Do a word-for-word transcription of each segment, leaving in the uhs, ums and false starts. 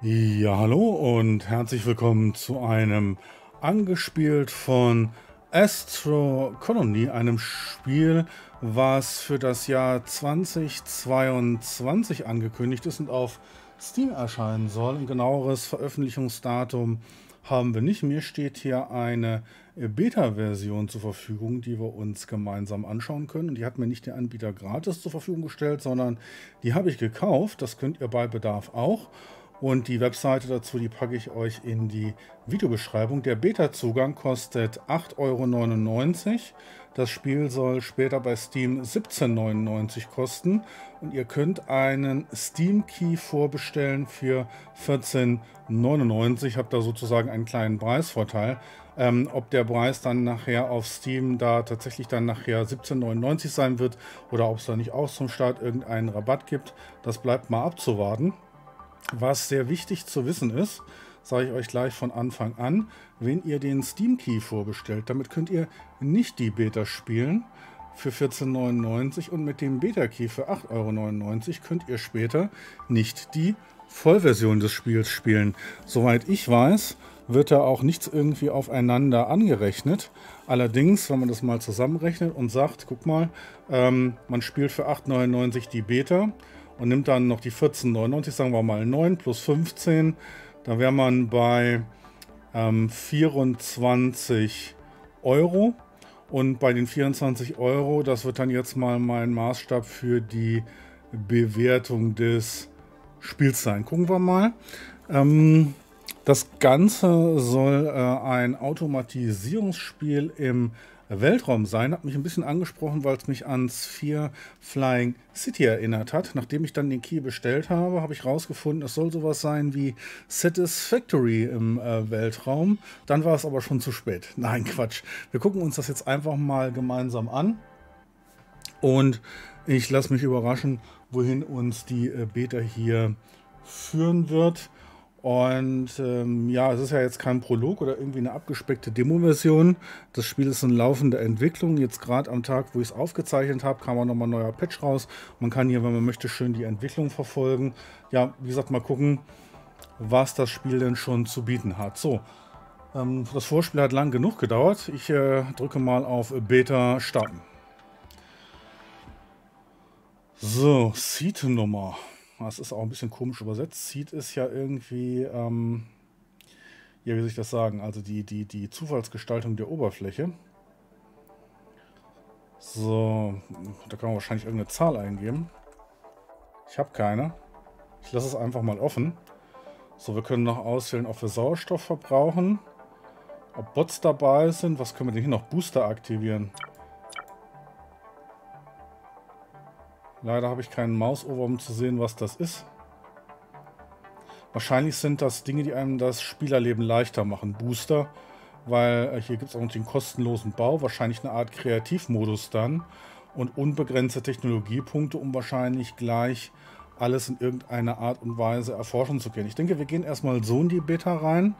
Ja, hallo und herzlich willkommen zu einem Angespielt von Astro Colony, einem Spiel, was für das Jahr zweitausendzweiundzwanzig angekündigt ist und auf Steam erscheinen soll. Ein genaueres Veröffentlichungsdatum haben wir nicht. Mir steht hier eine Beta-Version zur Verfügung, die wir uns gemeinsam anschauen können. Und die hat mir nicht der Anbieter gratis zur Verfügung gestellt, sondern die habe ich gekauft. Das könnt ihr bei Bedarf auch. Und die Webseite dazu, die packe ich euch in die Videobeschreibung. Der Beta-Zugang kostet acht Euro neunundneunzig. Das Spiel soll später bei Steam siebzehn Euro neunundneunzig kosten. Und ihr könnt einen Steam-Key vorbestellen für vierzehn Euro neunundneunzig. Ich habe da sozusagen einen kleinen Preisvorteil. Ähm, ob der Preis dann nachher auf Steam da tatsächlich dann nachher siebzehn Euro neunundneunzig sein wird oder ob es da nicht auch zum Start irgendeinen Rabatt gibt, das bleibt mal abzuwarten. Was sehr wichtig zu wissen ist, sage ich euch gleich von Anfang an, wenn ihr den Steam Key vorbestellt, damit könnt ihr nicht die Beta spielen für vierzehn Euro neunundneunzig und mit dem Beta Key für acht Euro neunundneunzig könnt ihr später nicht die Vollversion des Spiels spielen. Soweit ich weiß, wird da auch nichts irgendwie aufeinander angerechnet. Allerdings, wenn man das mal zusammenrechnet und sagt, guck mal, ähm, man spielt für acht Euro neunundneunzig die Beta und nimmt dann noch die vierzehn Euro neunundneunzig, sagen wir mal neun plus fünfzehn, da wäre man bei ähm, vierundzwanzig Euro. Und bei den vierundzwanzig Euro, das wird dann jetzt mal mein Maßstab für die Bewertung des Spiels sein. Gucken wir mal. Ähm, das Ganze soll äh, ein Automatisierungsspiel im Weltraum sein, hat mich ein bisschen angesprochen, weil es mich an Sphere Flying City erinnert hat. Nachdem ich dann den Key bestellt habe, habe ich rausgefunden, es soll sowas sein wie Satisfactory im äh, Weltraum. Dann war es aber schon zu spät. Nein, Quatsch. Wir gucken uns das jetzt einfach mal gemeinsam an und ich lasse mich überraschen, wohin uns die äh, Beta hier führen wird. Und ähm, ja, es ist ja jetzt kein Prolog oder irgendwie eine abgespeckte Demo-Version. Das Spiel ist in laufender Entwicklung. Jetzt gerade am Tag, wo ich es aufgezeichnet habe, kam auch nochmal ein neuer Patch raus. Man kann hier, wenn man möchte, schön die Entwicklung verfolgen. Ja, wie gesagt, mal gucken, was das Spiel denn schon zu bieten hat. So, ähm, das Vorspiel hat lang genug gedauert. Ich äh, drücke mal auf Beta starten. So, Seed-Nummer. Das ist auch ein bisschen komisch übersetzt. Seed ist ja irgendwie, ähm, ja, wie soll ich das sagen, also die, die, die Zufallsgestaltung der Oberfläche. So, da kann man wahrscheinlich irgendeine Zahl eingeben. Ich habe keine. Ich lasse es einfach mal offen. So, wir können noch auswählen, ob wir Sauerstoff verbrauchen, ob Bots dabei sind. Was können wir denn hier noch? Booster aktivieren. Leider habe ich keinen Mausover, um zu sehen, was das ist. Wahrscheinlich sind das Dinge, die einem das Spielerleben leichter machen. Booster, weil hier gibt es auch noch den kostenlosen Bau. Wahrscheinlich eine Art Kreativmodus dann. Und unbegrenzte Technologiepunkte, um wahrscheinlich gleich alles in irgendeiner Art und Weise erforschen zu können. Ich denke, wir gehen erstmal so in die Beta rein,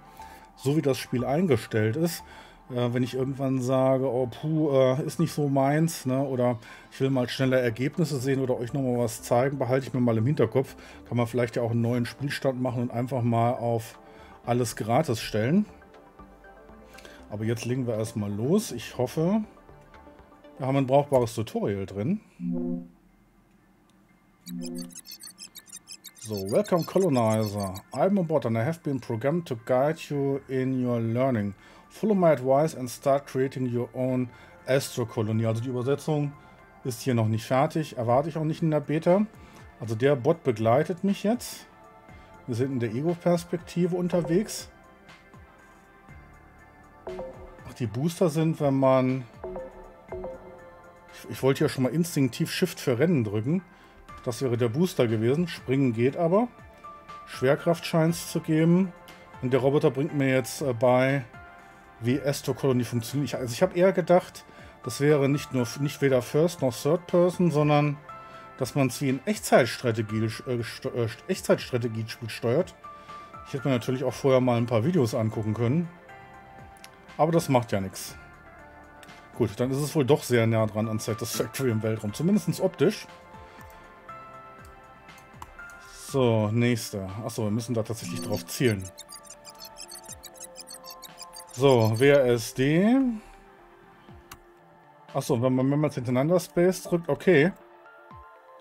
so wie das Spiel eingestellt ist. Wenn ich irgendwann sage, oh puh, ist nicht so meins, ne? Oder ich will mal schneller Ergebnisse sehen oder euch nochmal was zeigen, behalte ich mir mal im Hinterkopf. Kann man vielleicht ja auch einen neuen Spielstand machen und einfach mal auf alles gratis stellen. Aber jetzt legen wir erstmal los. Ich hoffe, wir haben ein brauchbares Tutorial drin. So, welcome colonizer. I'm a bot and I have been programmed to guide you in your learning. Follow my advice and start creating your own Astro Colony. Also die Übersetzung ist hier noch nicht fertig, erwarte ich auch nicht in der Beta. Also der Bot begleitet mich jetzt. Wir sind in der Ego-Perspektive unterwegs. Ach, die Booster sind, wenn man... Ich, ich wollte ja schon mal instinktiv Shift für Rennen drücken. Das wäre der Booster gewesen. Springen geht aber. Schwerkraft scheint es zu geben. Und der Roboter bringt mir jetzt äh, bei... wie Astro Colony funktioniert. Also ich habe eher gedacht, das wäre nicht nur nicht weder First noch Third Person, sondern dass man es wie in Echtzeitstrategie, äh, Echtzeitstrategiespiel steuert. Ich hätte mir natürlich auch vorher mal ein paar Videos angucken können. Aber das macht ja nichts. Gut, dann ist es wohl doch sehr nah dran an Satisfactory im Weltraum. Zumindest optisch. So, nächste. Achso, wir müssen da tatsächlich drauf zielen. So, W A S D. Achso, wenn man es hintereinander Space drückt, okay.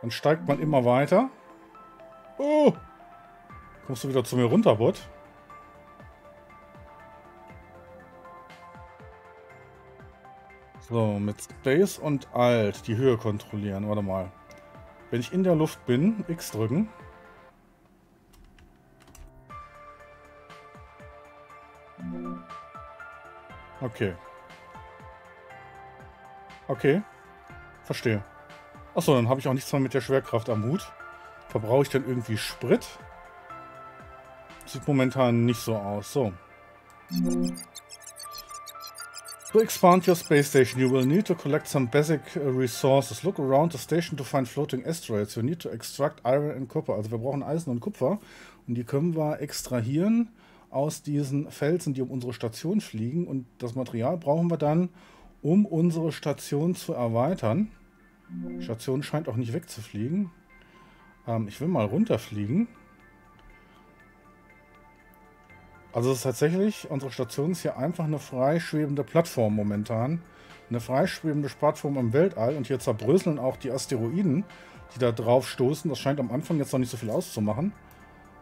Dann steigt man immer weiter. Oh! Kommst du wieder zu mir runter, Bot? So, mit Space und Alt die Höhe kontrollieren. Warte mal. Wenn ich in der Luft bin, X drücken. Okay. Okay. Verstehe. Achso, dann habe ich auch nichts mehr mit der Schwerkraft am Hut. Verbrauche ich dann irgendwie Sprit? Sieht momentan nicht so aus. So. To expand your space station, you will need to collect some basic resources. Look around the station to find floating asteroids. You need to extract iron and copper. Also wir brauchen Eisen und Kupfer. Und die können wir extrahieren aus diesen Felsen, die um unsere Station fliegen. Und das Material brauchen wir dann, um unsere Station zu erweitern. Die Station scheint auch nicht wegzufliegen. Ähm, ich will mal runterfliegen. Also es ist tatsächlich, unsere Station ist hier einfach eine freischwebende Plattform momentan. Eine freischwebende Plattform im Weltall. Und hier zerbröseln auch die Asteroiden, die da drauf stoßen. Das scheint am Anfang jetzt noch nicht so viel auszumachen.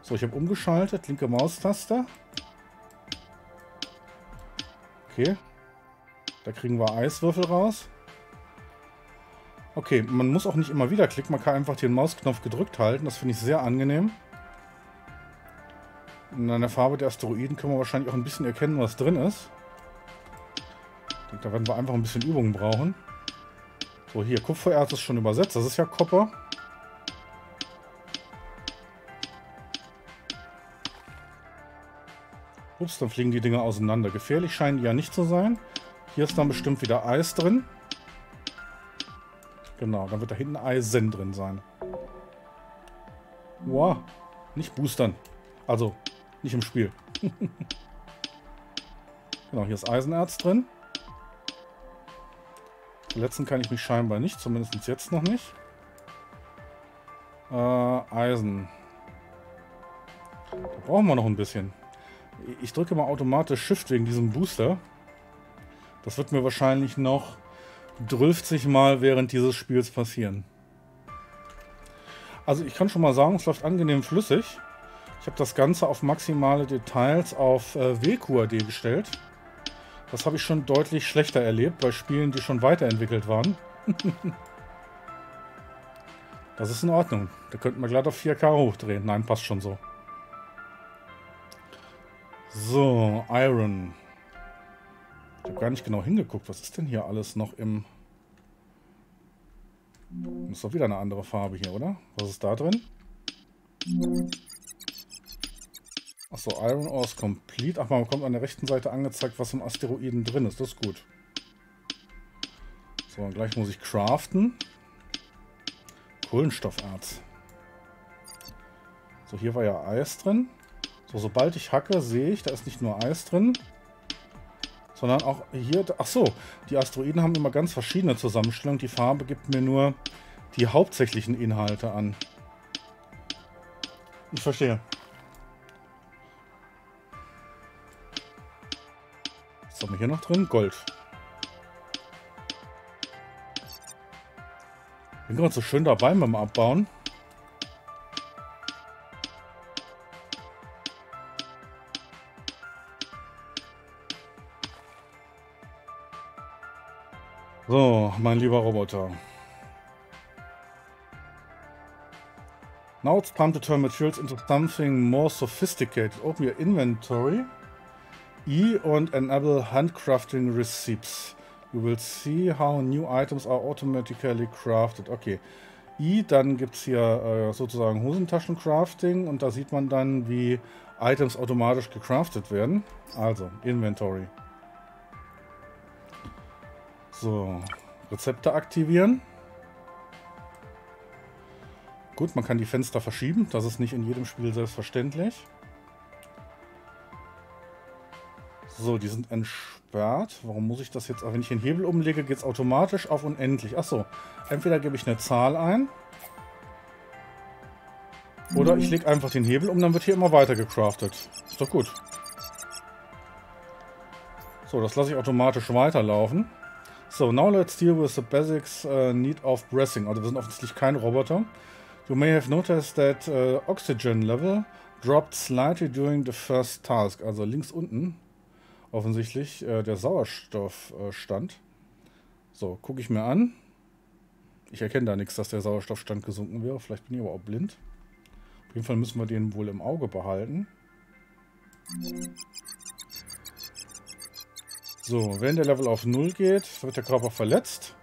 So, ich habe umgeschaltet. Linke Maustaste. Okay. Da kriegen wir Eiswürfel raus. Okay, man muss auch nicht immer wieder klicken. Man kann einfach den Mausknopf gedrückt halten. Das finde ich sehr angenehm. Und an der Farbe der Asteroiden können wir wahrscheinlich auch ein bisschen erkennen, was drin ist. Ich denke, da werden wir einfach ein bisschen Übung brauchen. So, hier, Kupfererz ist schon übersetzt. Das ist ja Kupfer. Ups, dann fliegen die Dinger auseinander. Gefährlich scheinen die ja nicht zu sein. Hier ist dann bestimmt wieder Eis drin. Genau, dann wird da hinten Eisen drin sein. Wow, nicht boostern. Also... nicht im Spiel. Genau, hier ist Eisenerz drin. Verletzen kann ich mich scheinbar nicht, zumindest jetzt noch nicht. Äh, Eisen. Da brauchen wir noch ein bisschen. Ich drücke mal automatisch Shift wegen diesem Booster. Das wird mir wahrscheinlich noch dreißig Mal während dieses Spiels passieren. Also ich kann schon mal sagen, es läuft angenehm flüssig. Ich habe das Ganze auf maximale Details auf äh, W Q A D gestellt. Das habe ich schon deutlich schlechter erlebt bei Spielen, die schon weiterentwickelt waren. Das ist in Ordnung. Da könnten wir glatt auf vier K hochdrehen. Nein, passt schon so. So, Iron. Ich habe gar nicht genau hingeguckt. Was ist denn hier alles noch im... Das ist doch wieder eine andere Farbe hier, oder? Was ist da drin? Achso, Iron Ore ist complete. Ach, man bekommt an der rechten Seite angezeigt, was im Asteroiden drin ist. Das ist gut. So, und gleich muss ich craften. Kohlenstofferz. So, hier war ja Eis drin. So, sobald ich hacke, sehe ich, da ist nicht nur Eis drin, sondern auch hier... Achso, die Asteroiden haben immer ganz verschiedene Zusammenstellungen. Die Farbe gibt mir nur die hauptsächlichen Inhalte an. Ich verstehe. Was haben wir hier noch drin? Gold. Ich bin gerade so schön dabei beim Abbauen. So, mein lieber Roboter. Now it's time to turn materials into something more sophisticated. Open your inventory. E und enable handcrafting recipes. You will see how new items are automatically crafted. Okay. E, dann gibt es hier äh, sozusagen Hosentaschen-Crafting und da sieht man dann, wie Items automatisch gecraftet werden. Also, Inventory. So, Rezepte aktivieren. Gut, man kann die Fenster verschieben. Das ist nicht in jedem Spiel selbstverständlich. So, die sind entsperrt. Warum muss ich das jetzt... Wenn ich den Hebel umlege, geht es automatisch auf unendlich. Achso, entweder gebe ich eine Zahl ein. Oder ich lege einfach den Hebel um, dann wird hier immer weiter gecraftet. Ist doch gut. So, das lasse ich automatisch weiterlaufen. So, now let's deal with the basics uh, need of breathing. Also wir sind offensichtlich kein Roboter. You may have noticed that uh, oxygen level dropped slightly during the first task. Also links unten offensichtlich uh, der Sauerstoffstand. Uh, so, gucke ich mir an. Ich erkenne da nichts, dass der Sauerstoffstand gesunken wäre. Vielleicht bin ich aber auch blind. Auf jeden Fall müssen wir den wohl im Auge behalten. So, wenn der Level auf null geht, wird der Körper verletzt.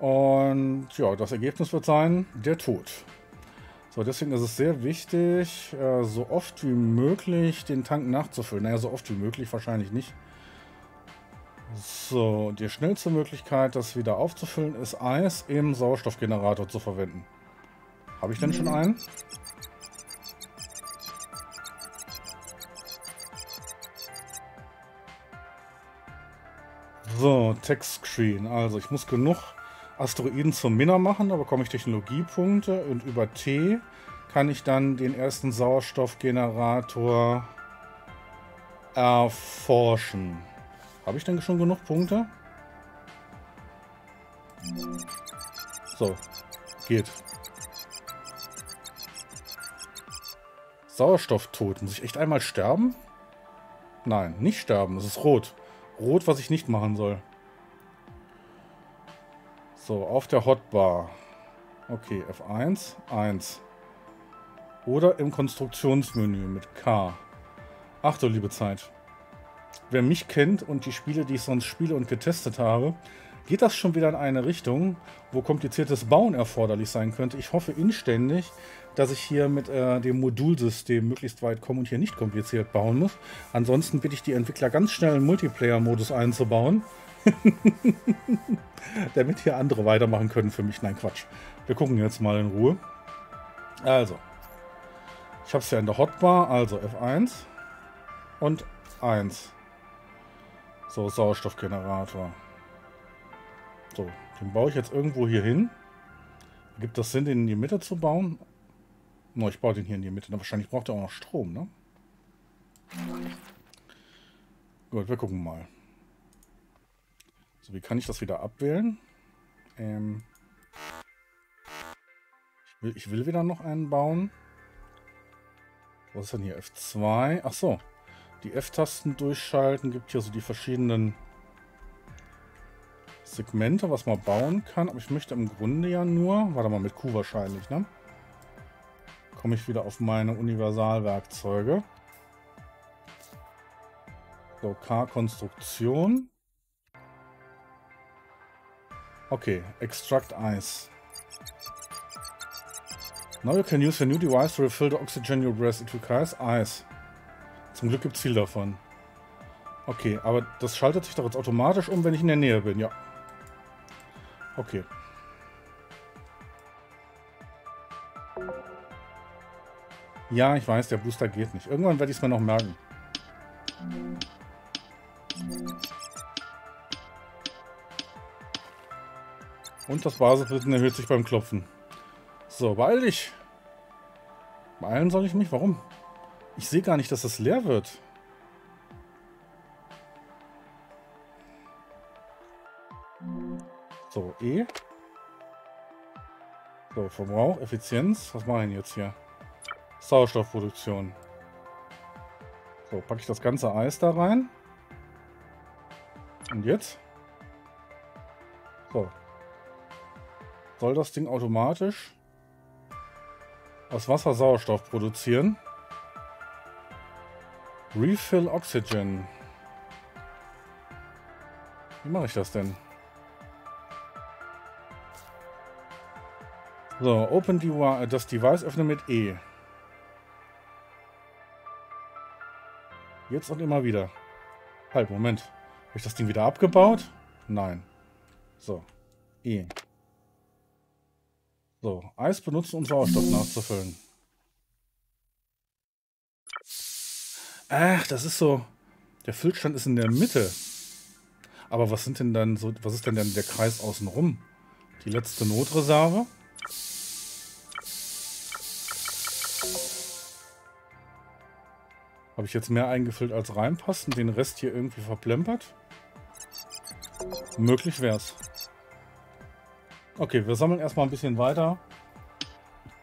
Und ja, das Ergebnis wird sein, der Tod. So, deswegen ist es sehr wichtig, so oft wie möglich den Tank nachzufüllen. Naja, so oft wie möglich wahrscheinlich nicht. So, die schnellste Möglichkeit, das wieder aufzufüllen, ist Eis im Sauerstoffgenerator zu verwenden. Habe ich denn schon einen? So, Textscreen. Also ich muss genug Asteroiden zum Miner machen, da bekomme ich Technologiepunkte und über T kann ich dann den ersten Sauerstoffgenerator erforschen. Habe ich denn schon genug Punkte? So, geht. Sauerstofftod. Muss ich echt einmal sterben? Nein, nicht sterben. Es ist rot. Rot, was ich nicht machen soll. So, auf der Hotbar. Okay, F eins, eins. Oder im Konstruktionsmenü mit K. Ach du liebe Zeit. Wer mich kennt und die Spiele, die ich sonst spiele und getestet habe, geht das schon wieder in eine Richtung, wo kompliziertes Bauen erforderlich sein könnte. Ich hoffe inständig, dass ich hier mit äh, dem Modulsystem möglichst weit komme und hier nicht kompliziert bauen muss. Ansonsten bitte ich die Entwickler ganz schnell einen Multiplayer-Modus einzubauen, damit hier andere weitermachen können für mich. Nein, Quatsch. Wir gucken jetzt mal in Ruhe. Also, ich habe es ja in der Hotbar, also F eins und eins. So, Sauerstoffgenerator. So, den baue ich jetzt irgendwo hier hin. Gibt das Sinn, den in die Mitte zu bauen? No, ich baue den hier in die Mitte. Na, wahrscheinlich braucht er auch noch Strom, ne? Gut, wir gucken mal. So, wie kann ich das wieder abwählen? Ähm ich, will, ich will wieder noch einen bauen. Was ist denn hier? F zwei. Ach so. Die F-Tasten durchschalten. Gibt hier so die verschiedenen Segmente, was man bauen kann. Aber ich möchte im Grunde ja nur... Warte mal, mit Q wahrscheinlich, ne? Komme ich wieder auf meine Universalwerkzeuge. So, K-Konstruktion. Okay, Extract Ice. Now you can use a new device to refill the oxygen you breathe. It requires ice. Zum Glück gibt es viel davon. Okay, aber das schaltet sich doch jetzt automatisch um, wenn ich in der Nähe bin, ja. Okay. Ja, ich weiß, der Booster geht nicht. Irgendwann werde ich es mir noch merken. Und das Basiswissen erhöht sich beim Klopfen. So, beeil dich. Beeilen soll ich mich? Warum? Ich sehe gar nicht, dass das leer wird. So, E. So, Verbrauch, Effizienz. Was mache ich denn jetzt hier? Sauerstoffproduktion. So, packe ich das ganze Eis da rein. Und jetzt? So. Soll das Ding automatisch aus Wasser Sauerstoff produzieren? Refill Oxygen. Wie mache ich das denn? So, open Device, das Device öffnen mit E. Jetzt und immer wieder. Halt, Moment. Habe ich das Ding wieder abgebaut? Nein. So. E. So. Eis benutzen, um Sauerstoff nachzufüllen. Ach, das ist so... Der Füllstand ist in der Mitte. Aber was sind denn dann so... Was ist denn dann der Kreis außenrum? Die letzte Notreserve? Habe ich jetzt mehr eingefüllt als reinpasst und den Rest hier irgendwie verplempert? Möglich wär's. Okay, wir sammeln erstmal ein bisschen weiter.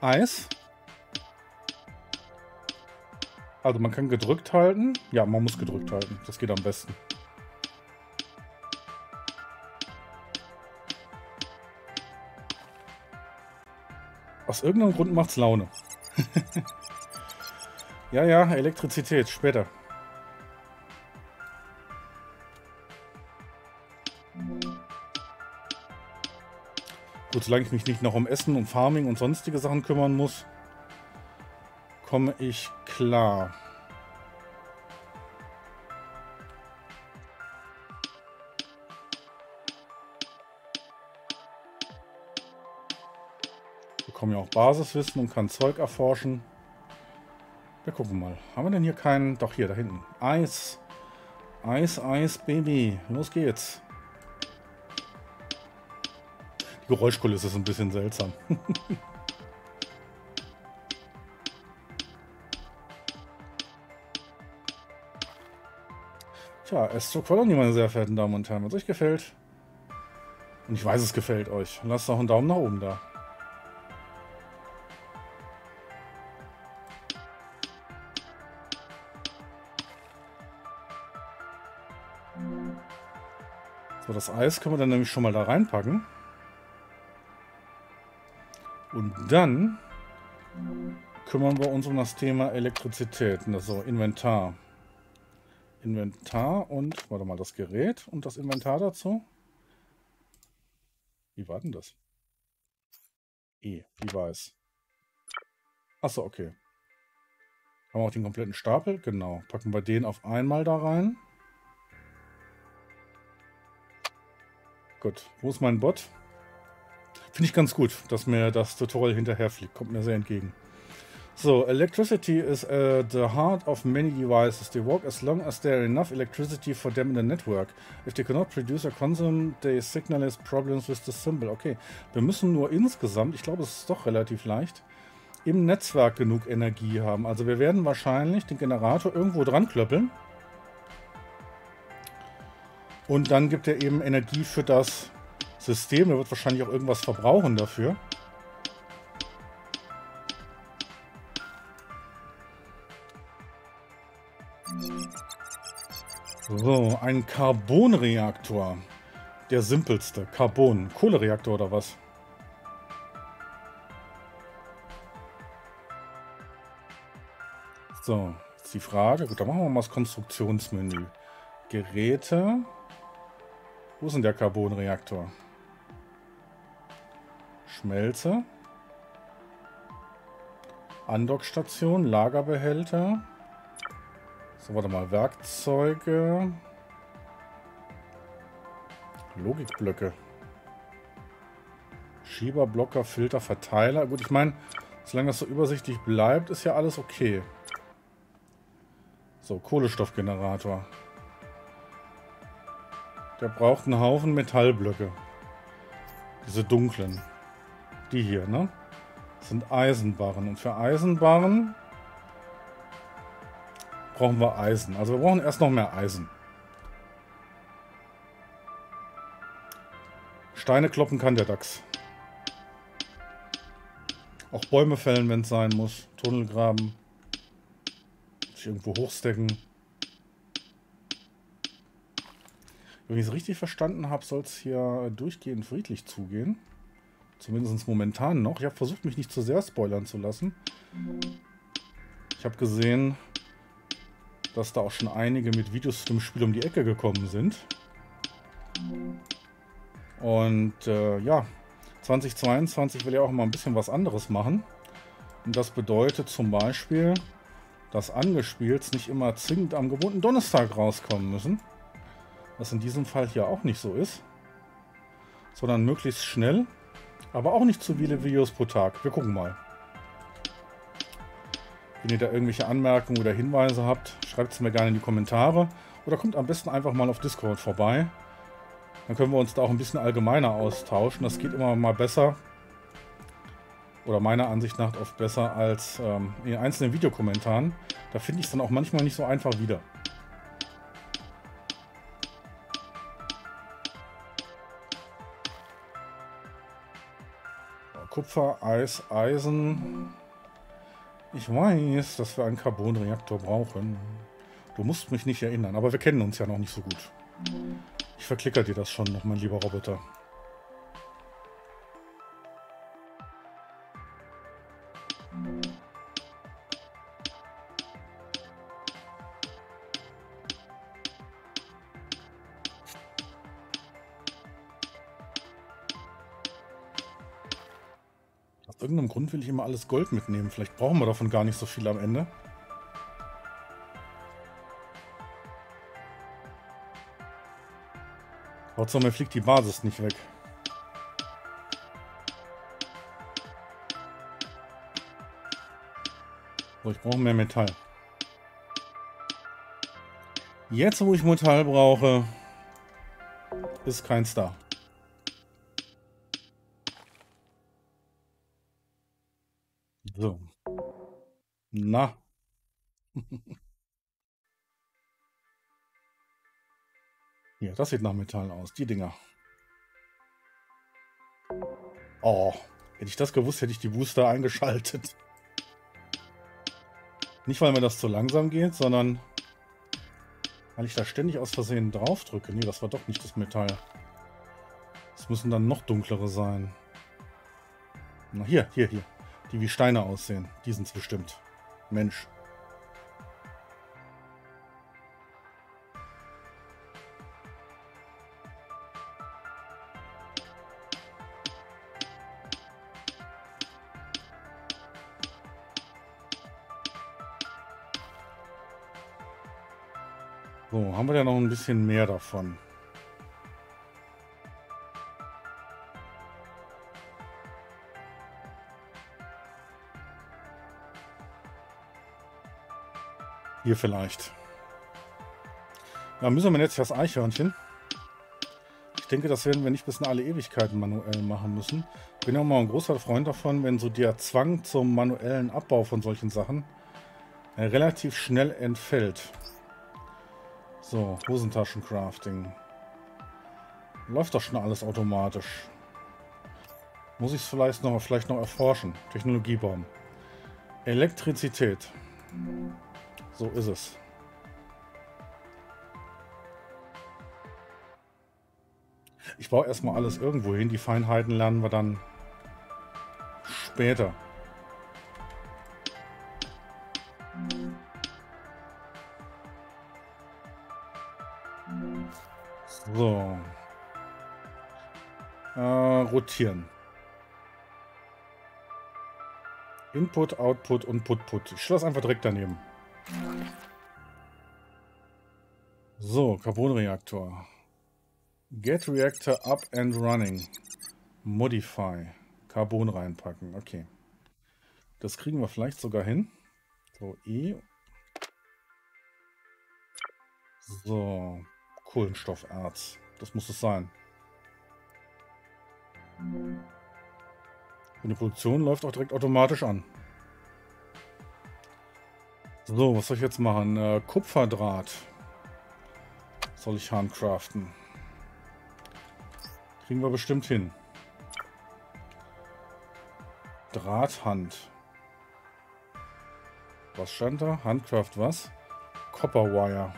Eis. Also man kann gedrückt halten. Ja, man muss gedrückt halten. Das geht am besten. Aus irgendeinem Grund macht's Laune. Ja, ja, Elektrizität, später. Gut, solange ich mich nicht noch um Essen und Farming und sonstige Sachen kümmern muss, komme ich klar. Ich bekomme ja auch Basiswissen und kann Zeug erforschen. Wir gucken mal. Haben wir denn hier keinen? Doch, hier, da hinten. Eis. Eis, Eis, Baby. Los geht's. Die Geräuschkulisse ist ein bisschen seltsam. Tja, Astro Colony, meine sehr verehrten Damen und Herren. Wenn es euch gefällt, und ich weiß, es gefällt euch, lasst doch einen Daumen nach oben da. Das Eis können wir dann nämlich schon mal da reinpacken. Und dann kümmern wir uns um das Thema Elektrizität. Also Inventar. Inventar und, warte mal, das Gerät und das Inventar dazu. Wie war denn das? E, Device. Achso, okay. Haben wir auch den kompletten Stapel? Genau. Packen wir den auf einmal da rein. Gut, wo ist mein Bot? Finde ich ganz gut, dass mir das Tutorial hinterherfliegt. Kommt mir sehr entgegen. So, electricity is uh, the heart of many devices. They work as long as there is enough electricity for them in the network. If they cannot produce or consume, they signal as problems with the symbol. Okay, wir müssen nur insgesamt, ich glaube, es ist doch relativ leicht, im Netzwerk genug Energie haben. Also wir werden wahrscheinlich den Generator irgendwo dran klöppeln. Und dann gibt er eben Energie für das System. Er wird wahrscheinlich auch irgendwas verbrauchen dafür. So, ein Carbonreaktor. Der simpelste. Carbon. Kohlereaktor oder was? So, ist die Frage. Gut, dann machen wir mal das Konstruktionsmenü. Geräte. Wo ist denn der Carbonreaktor? Schmelze. Andockstation, Lagerbehälter. So, warte mal. Werkzeuge. Logikblöcke. Schieber, Blocker, Filter, Verteiler. Gut, ich meine, solange das so übersichtlich bleibt, ist ja alles okay. So, Kohlenstoffgenerator. Der braucht einen Haufen Metallblöcke. Diese dunklen. Die hier, ne? Das sind Eisenbarren. Und für Eisenbarren brauchen wir Eisen. Also wir brauchen erst noch mehr Eisen. Steine kloppen kann der Dachs. Auch Bäume fällen, wenn es sein muss. Tunnel graben. Sich irgendwo hochstecken. Wenn ich es richtig verstanden habe, soll es hier durchgehend friedlich zugehen. Zumindest momentan noch. Ich habe versucht, mich nicht zu sehr spoilern zu lassen. Ich habe gesehen, dass da auch schon einige mit Videos zum Spiel um die Ecke gekommen sind. Und äh, ja, zweitausendzweiundzwanzig will ja auch mal ein bisschen was anderes machen. Und das bedeutet zum Beispiel, dass Angespielt nicht immer zwingend am gewohnten Donnerstag rauskommen müssen. Was in diesem Fall hier auch nicht so ist, sondern möglichst schnell, aber auch nicht zu viele Videos pro Tag. Wir gucken mal. Wenn ihr da irgendwelche Anmerkungen oder Hinweise habt, schreibt es mir gerne in die Kommentare oder kommt am besten einfach mal auf Discord vorbei. Dann können wir uns da auch ein bisschen allgemeiner austauschen. Das geht immer mal besser, oder meiner Ansicht nach oft besser als ähm, in einzelnen Videokommentaren. Da finde ich es dann auch manchmal nicht so einfach wieder. Kupfer, Eis, Eisen. Ich weiß, dass wir einen Carbonreaktor brauchen. Du musst mich nicht erinnern, aber wir kennen uns ja noch nicht so gut. Ich verklicker dir das schon noch, mein lieber Roboter. Aus irgendeinem Grund will ich immer alles Gold mitnehmen. Vielleicht brauchen wir davon gar nicht so viel am Ende. Hauptsache, mir fliegt die Basis nicht weg. So, ich brauche mehr Metall. Jetzt, wo ich Metall brauche, ist keins da. So. Na. Ja, das sieht nach Metall aus, die Dinger. Oh, hätte ich das gewusst, hätte ich die Booster eingeschaltet. Nicht, weil mir das zu langsam geht, sondern weil ich da ständig aus Versehen drauf drücke. Nee, das war doch nicht das Metall. Es müssen dann noch dunklere sein. Na, hier, hier, hier. Die wie Steine aussehen. Die sind es bestimmt. Mensch. So, haben wir da noch ein bisschen mehr davon. Hier vielleicht. Da müssen wir jetzt das Eichhörnchen. Ich denke, das werden wir nicht bis in alle Ewigkeiten manuell machen müssen. Ich bin auch mal ein großer Freund davon, wenn so der Zwang zum manuellen Abbau von solchen Sachen äh, relativ schnell entfällt. So, Hosentaschen-Crafting. Läuft doch schon alles automatisch. Muss ich es vielleicht noch, vielleicht noch erforschen. Technologiebaum. Elektrizität. So ist es. Ich baue erstmal alles irgendwo hin. Die Feinheiten lernen wir dann später. So. Äh, rotieren. Input, Output und Put-Put. Ich stelle das einfach direkt daneben. So, Carbonreaktor. Get Reactor up and running. Modify. Carbon reinpacken. Okay. Das kriegen wir vielleicht sogar hin. So, E. So, Kohlenstofferz. Das muss es sein. Und die Produktion läuft auch direkt automatisch an. So, was soll ich jetzt machen? Äh, Kupferdraht soll ich handcraften. Kriegen wir bestimmt hin. Drahthand. Was stand da? Handcraft was? Copperwire.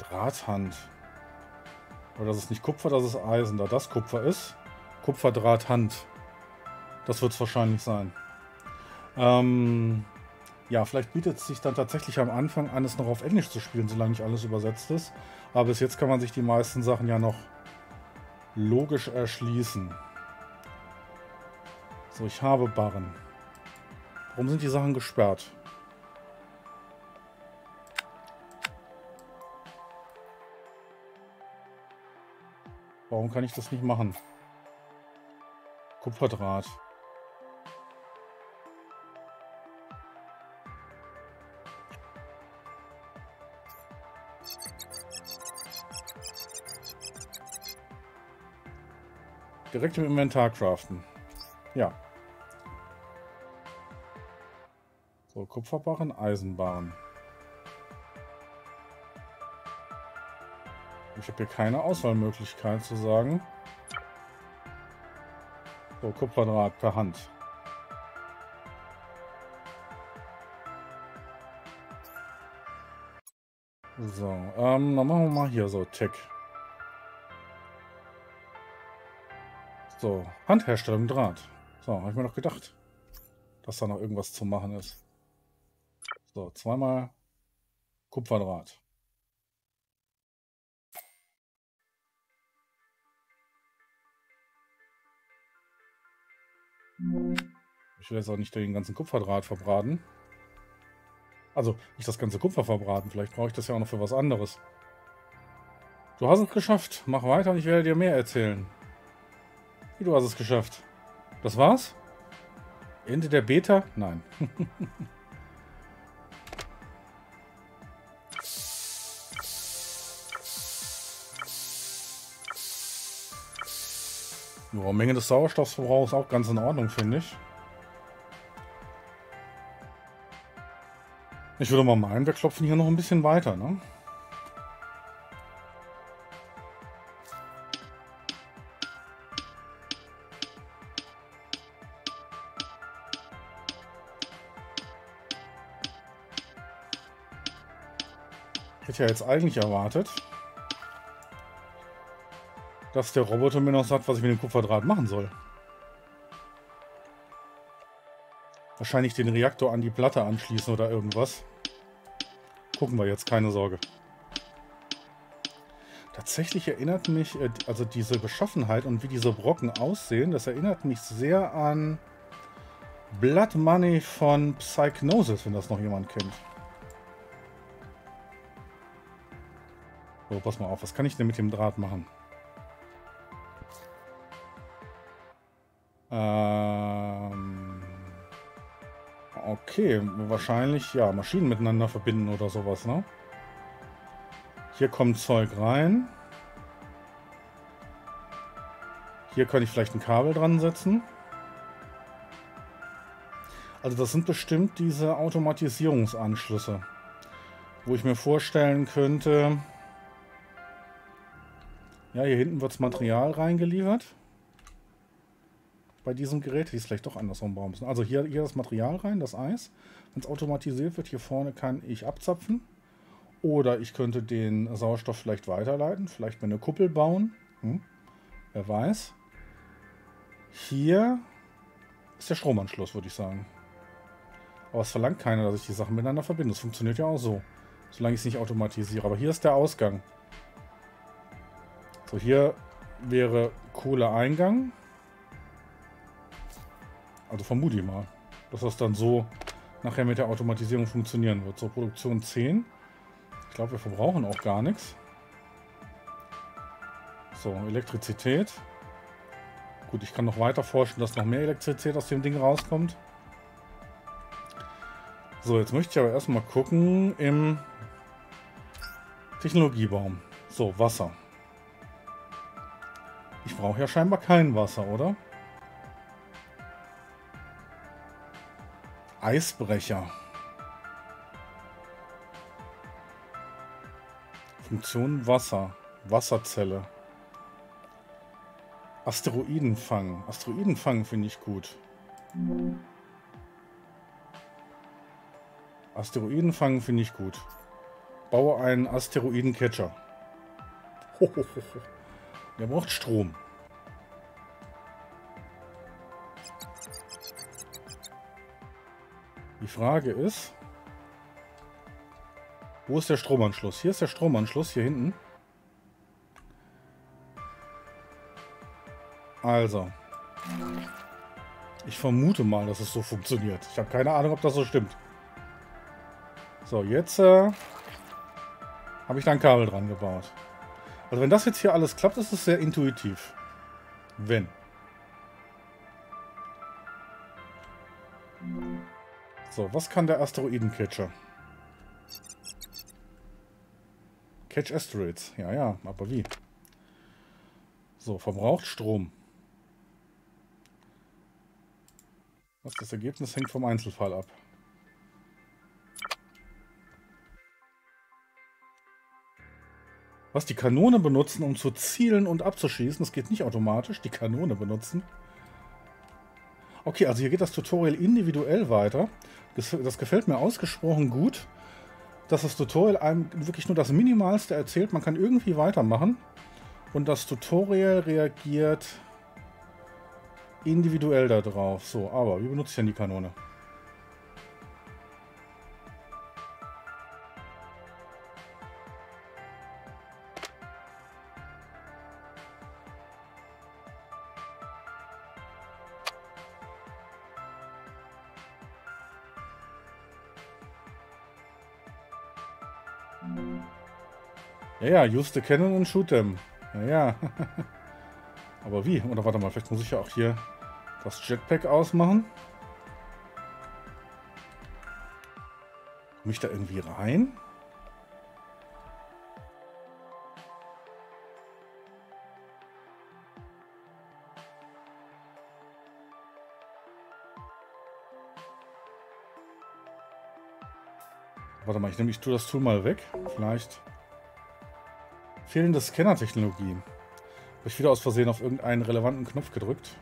Drahthand. Aber das ist nicht Kupfer, das ist Eisen. Da das Kupfer ist, Kupferdrahthand. Das wird es wahrscheinlich sein. Ähm, ja, vielleicht bietet es sich dann tatsächlich am Anfang an, es noch auf Englisch zu spielen, solange nicht alles übersetzt ist. Aber bis jetzt kann man sich die meisten Sachen ja noch logisch erschließen. So, ich habe Barren. Warum sind die Sachen gesperrt? Warum kann ich das nicht machen? Kupferdraht. Direkt im Inventar craften. Ja. So, Kupferbarren, Eisenbarren. Ich habe hier keine Auswahlmöglichkeit zu sagen. So, Kupferdraht per Hand. So, ähm, dann machen wir mal hier so, Tick. So, Handherstellung Draht. So, habe ich mir noch gedacht, dass da noch irgendwas zu machen ist. So, zweimal Kupferdraht. Ich will jetzt auch nicht den ganzen Kupferdraht verbraten. Also, nicht das ganze Kupfer verbraten. Vielleicht brauche ich das ja auch noch für was anderes. Du hast es geschafft. Mach weiter und ich werde dir mehr erzählen. Wie, du hast es geschafft? Das war's? Ende der Beta? Nein. Nur Menge des Sauerstoffverbrauchs auch ganz in Ordnung, finde ich. Ich würde mal meinen, wir klopfen hier noch ein bisschen weiter, ne? Ich hätte ja jetzt eigentlich erwartet, dass der Roboter mir noch sagt, was ich mit dem Kupferdraht machen soll. Wahrscheinlich den Reaktor an die Platte anschließen oder irgendwas. Gucken wir jetzt, keine Sorge. Tatsächlich erinnert mich, also diese Beschaffenheit und wie diese Brocken aussehen, das erinnert mich sehr an Blood Money von Psygnosis, wenn das noch jemand kennt. So, pass mal auf, was kann ich denn mit dem Draht machen? Ähm... Okay, wahrscheinlich, ja, Maschinen miteinander verbinden oder sowas, ne? Hier kommt Zeug rein. Hier kann ich vielleicht ein Kabel dran setzen. Also das sind bestimmt diese Automatisierungsanschlüsse, wo ich mir vorstellen könnte, ja, hier hinten wird das Material reingeliefert. Bei diesem Gerät ist vielleicht doch andersrum bauen müssen. Also hier, hier das Material rein, das Eis. Wenn es automatisiert wird, hier vorne kann ich abzapfen. Oder ich könnte den Sauerstoff vielleicht weiterleiten. Vielleicht mir eine Kuppel bauen. Hm, wer weiß. Hier ist der Stromanschluss, würde ich sagen. Aber es verlangt keiner, dass ich die Sachen miteinander verbinde. Das funktioniert ja auch so. Solange ich es nicht automatisiere. Aber hier ist der Ausgang. So, hier wäre Kohleeingang. Also vermute ich mal, dass das dann so nachher mit der Automatisierung funktionieren wird. So, Produktion zehn. Ich glaube, wir verbrauchen auch gar nichts. So, Elektrizität. Gut, ich kann noch weiter forschen, dass noch mehr Elektrizität aus dem Ding rauskommt. So, jetzt möchte ich aber erstmal gucken im Technologiebaum. So, Wasser. Ich brauche ja scheinbar kein Wasser, oder? Eisbrecher. Funktion Wasser. Wasserzelle. Asteroidenfang. Asteroidenfang finde ich gut. Asteroidenfang finde ich gut. Baue einen Asteroidencatcher. Der braucht Strom. Die Frage ist, wo ist der Stromanschluss? Hier ist der Stromanschluss, hier hinten. Also, ich vermute mal, dass es so funktioniert. Ich habe keine Ahnung, ob das so stimmt. So, jetzt äh, habe ich da ein Kabel dran gebaut. Also wenn das jetzt hier alles klappt, ist es sehr intuitiv. Wenn. So, was kann der Asteroiden-Catcher? Catch Asteroids. Ja, ja, aber wie? So, verbraucht Strom. Was das Ergebnis hängt vom Einzelfall ab. Was, die Kanone benutzen, um zu zielen und abzuschießen? Das geht nicht automatisch. Die Kanone benutzen. Okay, also hier geht das Tutorial individuell weiter. Das, das gefällt mir ausgesprochen gut, dass das Tutorial einem wirklich nur das Minimalste erzählt. Man kann irgendwie weitermachen. Und das Tutorial reagiert individuell darauf. So, aber wie benutze ich denn die Kanone? Ja, ja, use the cannon und shoot them. Ja, ja. Aber wie? Oder warte mal, vielleicht muss ich ja auch hier das Jetpack ausmachen. Komme ich da irgendwie rein? Warte mal, ich nehme, ich tue das Tool mal weg. Vielleicht. Fehlende Scanner-Technologie. Habe ich wieder aus Versehen auf irgendeinen relevanten Knopf gedrückt.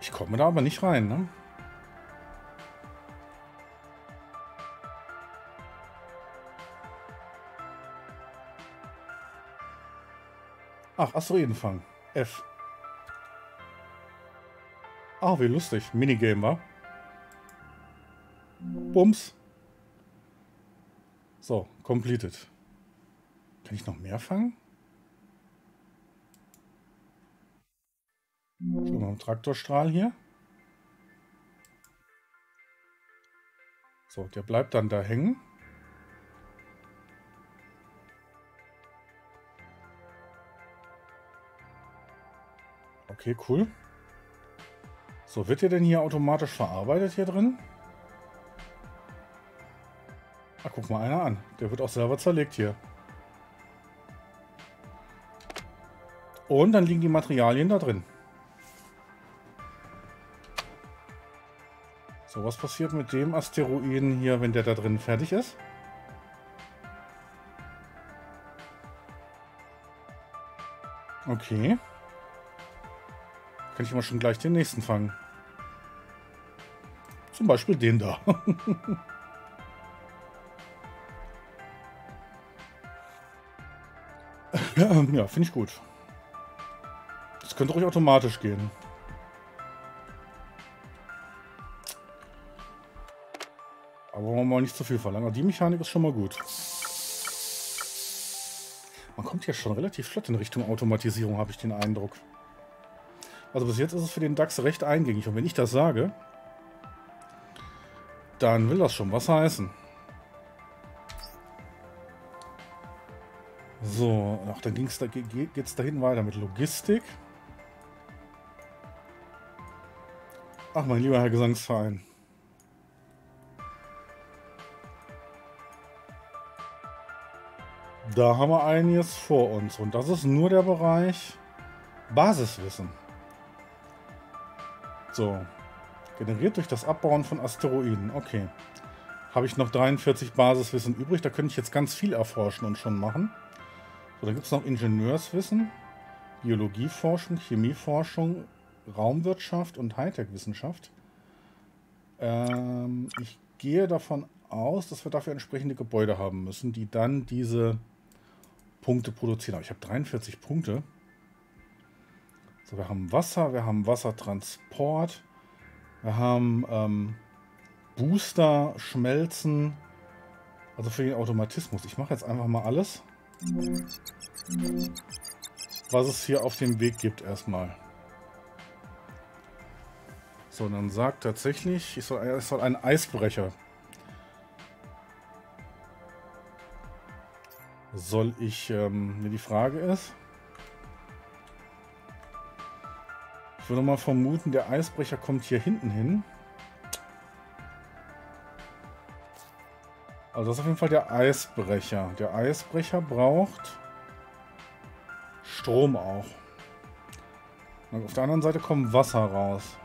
Ich komme da aber nicht rein, ne? Ach, Asteroidenfang. F. Ach, wie lustig. Minigame, wa? Bums. So, completed. Kann ich noch mehr fangen? Schon mal einen Traktorstrahl hier. So, der bleibt dann da hängen. Okay, cool. So, wird der denn hier automatisch verarbeitet hier drin? Ah, guck mal einer an. Der wird auch selber zerlegt hier. Und dann liegen die Materialien da drin. So, was passiert mit dem Asteroiden hier, wenn der da drin fertig ist? Okay. Kann ich mal schon gleich den nächsten fangen. Zum Beispiel den da. Ja, finde ich gut. Das könnte ruhig automatisch gehen. Aber wollen wir mal nicht zu viel verlangen. Aber die Mechanik ist schon mal gut. Man kommt ja schon relativ flott in Richtung Automatisierung, habe ich den Eindruck. Also bis jetzt ist es für den DAX recht eingängig. Und wenn ich das sage, dann will das schon was heißen. So, ach, dann ging's da, geht es da hinten weiter mit Logistik. Ach, mein lieber Herr Gesangsverein. Da haben wir einiges vor uns. Und das ist nur der Bereich Basiswissen. So, generiert durch das Abbauen von Asteroiden. Okay, habe ich noch dreiundvierzig Basiswissen übrig. Da könnte ich jetzt ganz viel erforschen und schon machen. So, da gibt es noch Ingenieurswissen, Biologieforschung, Chemieforschung, Raumwirtschaft und Hightech-Wissenschaft. Ähm, ich gehe davon aus, dass wir dafür entsprechende Gebäude haben müssen, die dann diese Punkte produzieren. Aber ich habe dreiundvierzig Punkte. So, wir haben Wasser, wir haben Wassertransport, wir haben ähm, Booster, Schmelzen, also für den Automatismus. Ich mache jetzt einfach mal alles, was es hier auf dem Weg gibt erstmal. So, und dann sagt tatsächlich, ich soll, ich soll einen Eisbrecher. Soll ich, ähm, die Frage ist... Ich würde mal vermuten, der Eisbrecher kommt hier hinten hin. Also das ist auf jeden Fall der Eisbrecher. Der Eisbrecher braucht Strom auch. Und auf der anderen Seite kommt Wasser raus.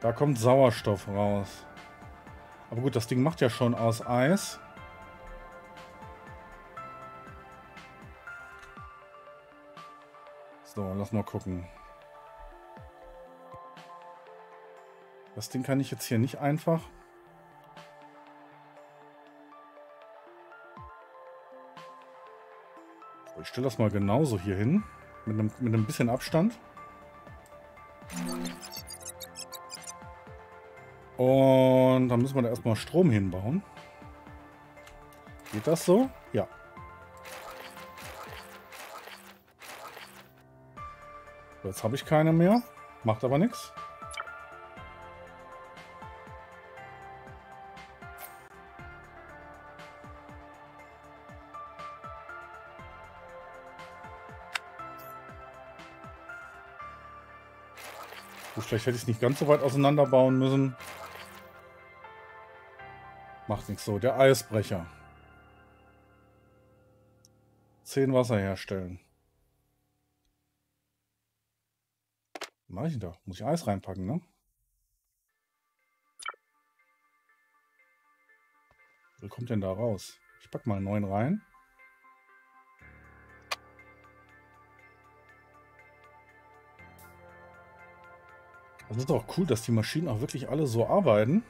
Da kommt Sauerstoff raus. Aber gut, das Ding macht ja schon aus Eis. So, lass mal gucken. Das Ding kann ich jetzt hier nicht einfach... So, ich stelle das mal genauso hier hin. Mit einem, mit einem bisschen Abstand. Und dann müssen wir da erstmal Strom hinbauen. Geht das so? Ja. So, jetzt habe ich keine mehr. Macht aber nichts. Gut, vielleicht hätte ich es nicht ganz so weit auseinanderbauen müssen. Macht nichts so. Der Eisbrecher. Zehn Wasser herstellen. Was mache ich denn da? Muss ich Eis reinpacken, ne? Wo kommt denn da raus? Ich packe mal neun rein. Das ist auch cool, dass die Maschinen auch wirklich alle so arbeiten.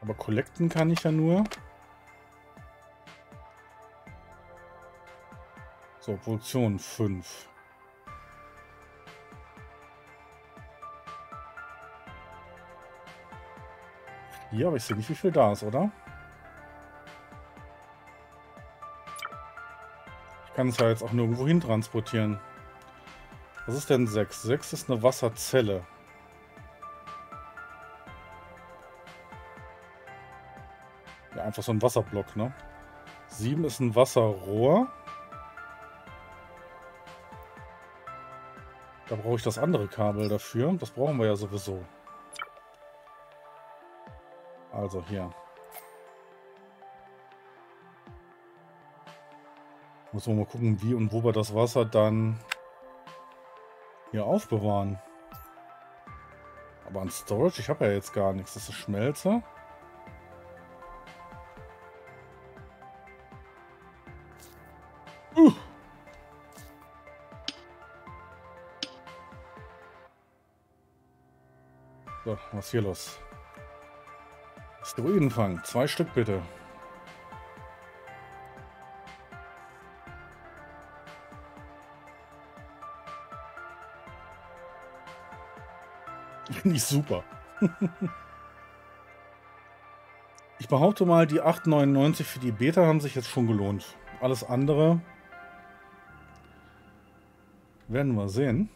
Aber collecten kann ich ja nur. So, Produktion fünf. Ja, aber ich sehe nicht, wie viel da ist, oder? Ich kann es ja jetzt auch nirgendwo hin transportieren. Was ist denn sechs? sechs ist eine Wasserzelle. Ja, einfach so ein Wasserblock, ne? sieben ist ein Wasserrohr. Da brauche ich das andere Kabel dafür. Das brauchen wir ja sowieso. Also hier. Muss man mal gucken, wie und wo wir das Wasser dann hier aufbewahren. Aber an Storage, ich habe ja jetzt gar nichts. Das ist eine Schmelze. Uh. So, was ist hier los? Asteroidenfang, zwei Stück bitte. Nicht super. Ich behaupte mal, die acht neunundneunzig für die Beta haben sich jetzt schon gelohnt. Alles andere werden wir sehen.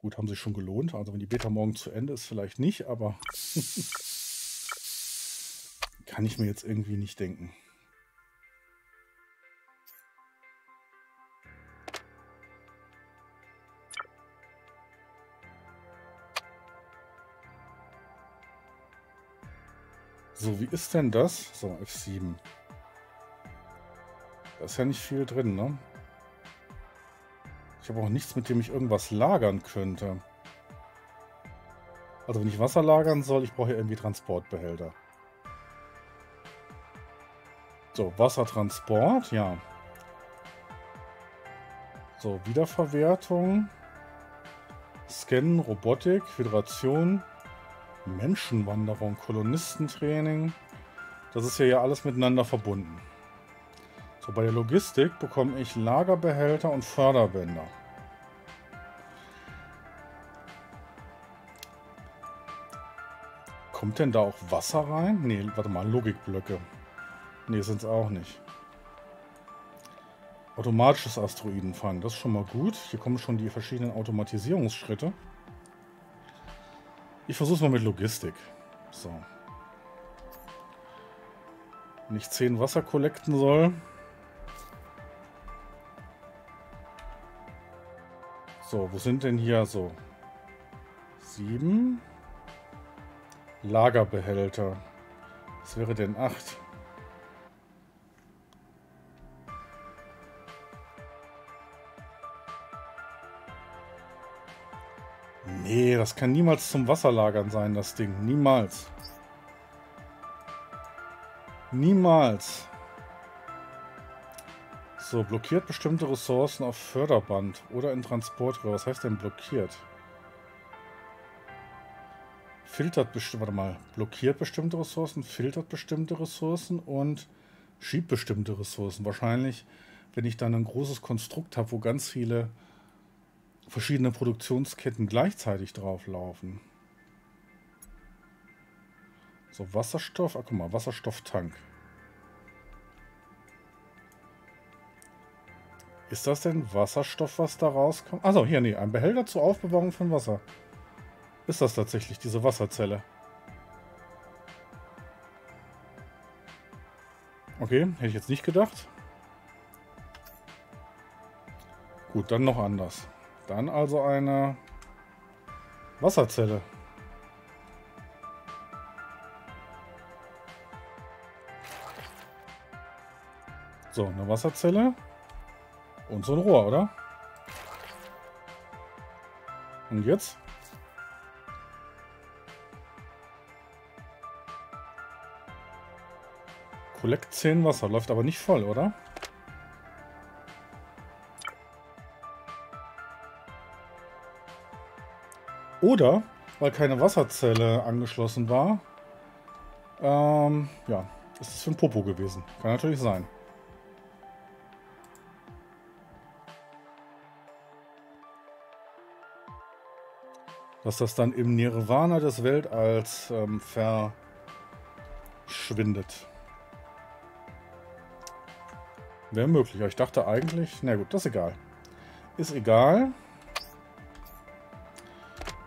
Gut, haben sich schon gelohnt. Also wenn die Beta morgen zu Ende ist, vielleicht nicht, aber kann ich mir jetzt irgendwie nicht denken. So, wie ist denn das? So, F sieben. Da ist ja nicht viel drin, ne? Ich habe auch nichts, mit dem ich irgendwas lagern könnte. Also wenn ich Wasser lagern soll, ich brauche ja irgendwie Transportbehälter. So, Wassertransport, ja. So, Wiederverwertung. Scannen, Robotik, Föderation, Menschenwanderung, Kolonistentraining. Das ist ja ja alles miteinander verbunden. So, bei der Logistik bekomme ich Lagerbehälter und Förderbänder. Kommt denn da auch Wasser rein? Ne, warte mal, Logikblöcke. Ne, sind es auch nicht. Automatisches Asteroidenfangen, das ist schon mal gut. Hier kommen schon die verschiedenen Automatisierungsschritte. Ich versuche es mal mit Logistik. So. Wenn ich zehn Wasser collecten soll... So, wo sind denn hier so? sieben. Lagerbehälter. Was wäre denn acht? Nee, das kann niemals zum Wasserlagern sein, das Ding. Niemals. Niemals. So, blockiert bestimmte Ressourcen auf Förderband oder in Transportröhre. Was heißt denn blockiert? Filtert bestimmte, warte mal, blockiert bestimmte Ressourcen, filtert bestimmte Ressourcen und schiebt bestimmte Ressourcen. Wahrscheinlich, wenn ich dann ein großes Konstrukt habe, wo ganz viele verschiedene Produktionsketten gleichzeitig drauf laufen. So, Wasserstoff, ah, guck mal, Wasserstofftank. Ist das denn Wasserstoff, was da rauskommt? Achso, hier, nee, ein Behälter zur Aufbewahrung von Wasser. Ist das tatsächlich diese Wasserzelle? Okay, hätte ich jetzt nicht gedacht. Gut, dann noch anders. Dann also eine Wasserzelle. So, eine Wasserzelle und so ein Rohr, oder? Und jetzt? Collect zehn Wasser, läuft aber nicht voll, oder? Oder, weil keine Wasserzelle angeschlossen war, ähm, ja, ist es für ein Popo gewesen. Kann natürlich sein. Dass das dann im Nirvana des Weltalls ähm, verschwindet. Wäre möglich, aber ich dachte eigentlich... Na gut, das ist egal. Ist egal.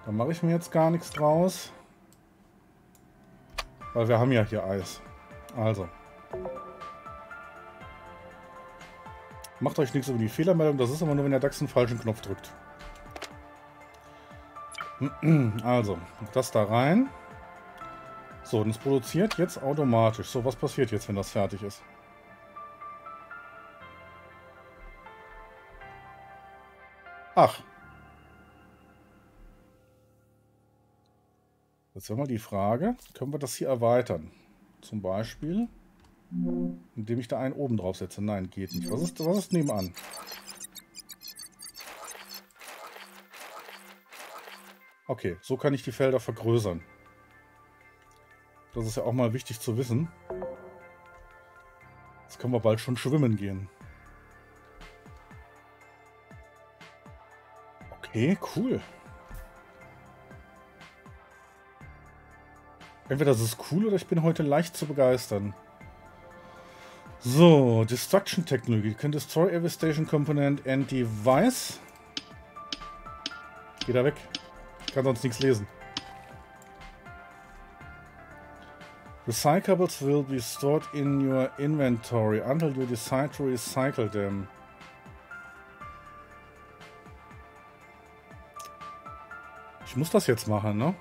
Dann mache ich mir jetzt gar nichts draus. Weil wir haben ja hier Eis. Also. Macht euch nichts über die Fehlermeldung. Das ist aber nur, wenn der D A X einen falschen Knopf drückt. Also, das da rein. So, und es produziert jetzt automatisch. So, was passiert jetzt, wenn das fertig ist? Ach. Jetzt haben wir die Frage, können wir das hier erweitern? Zum Beispiel, indem ich da einen oben drauf setze. Nein, geht nicht. Was ist, was ist nebenan? Okay, so kann ich die Felder vergrößern. Das ist ja auch mal wichtig zu wissen. Jetzt können wir bald schon schwimmen gehen. Okay, cool. Entweder das ist cool oder ich bin heute leicht zu begeistern. So, Destruction Technology. You can destroy every station component and device. Geh da weg. Ich kann sonst nichts lesen. Recyclables will be stored in your inventory until you decide to recycle them. Ich muss das jetzt machen, ne?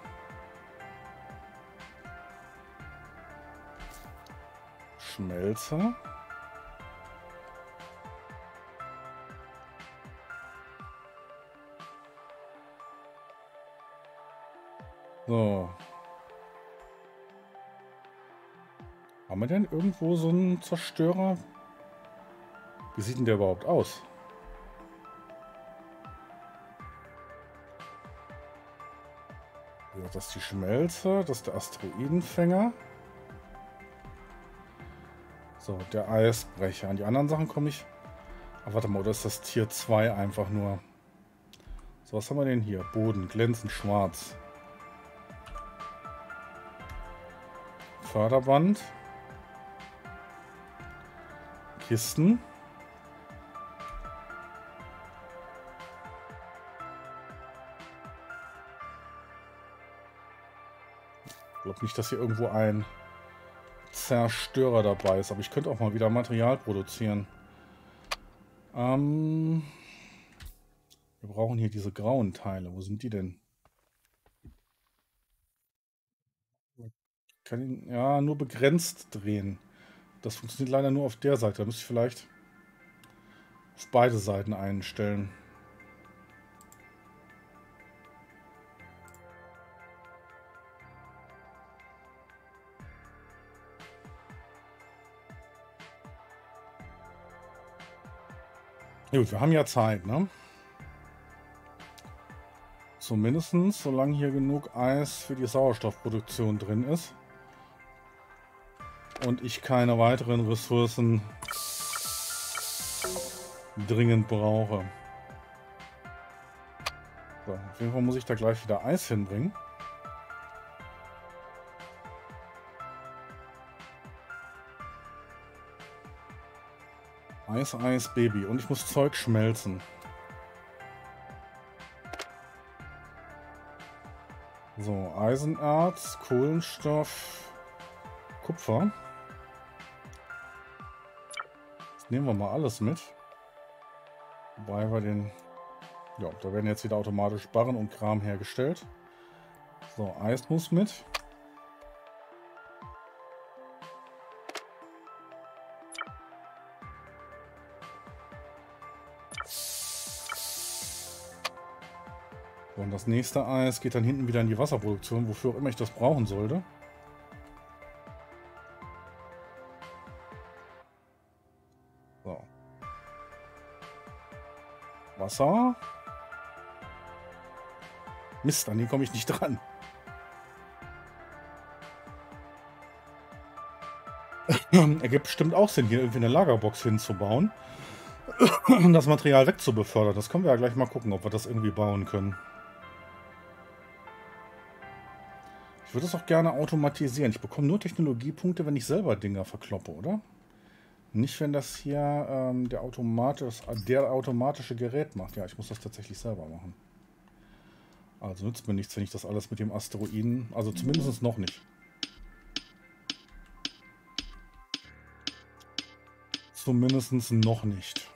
Schmelzer. So. Haben wir denn irgendwo so einen Zerstörer? Wie sieht denn der überhaupt aus? Das ist die Schmelze, das ist der Asteroidenfänger. So, der Eisbrecher. An die anderen Sachen komme ich... Ach, warte mal, oder ist das Tier zwei einfach nur? So, was haben wir denn hier? Boden, glänzend schwarz. Förderband. Kisten. Ich glaube nicht, dass hier irgendwo ein Zerstörer dabei ist, aber ich könnte auch mal wieder Material produzieren. Ähm, Wir brauchen hier diese grauen Teile. Wo sind die denn? Ich kann ihn ja nur begrenzt drehen. Das funktioniert leider nur auf der Seite. Da müsste ich vielleicht auf beide Seiten einstellen. Gut, wir haben ja Zeit, ne? Zumindest solange hier genug Eis für die Sauerstoffproduktion drin ist. Und ich keine weiteren Ressourcen dringend brauche. So, auf jeden Fall muss ich da gleich wieder Eis hinbringen. Eis, Eis, Baby. Und ich muss Zeug schmelzen. So, Eisenerz, Kohlenstoff, Kupfer. Das nehmen wir mal alles mit. Wobei wir den... Ja, da werden jetzt wieder automatisch Barren und Kram hergestellt. So, Eis muss mit. Und das nächste Eis geht dann hinten wieder in die Wasserproduktion, wofür auch immer ich das brauchen sollte. So. Wasser. Mist, an den komme ich nicht dran. Ergibt bestimmt auch Sinn, hier irgendwie eine Lagerbox hinzubauen. Um das Material wegzubefördern. Das können wir ja gleich mal gucken, ob wir das irgendwie bauen können. Ich würde es auch gerne automatisieren. Ich bekomme nur Technologiepunkte, wenn ich selber Dinger verkloppe, oder? Nicht, wenn das hier ähm, der, automatisch, der automatische Gerät macht. Ja, ich muss das tatsächlich selber machen. Also nützt mir nichts, wenn ich das alles mit dem Asteroiden... Also zumindest noch nicht. Zumindest noch nicht.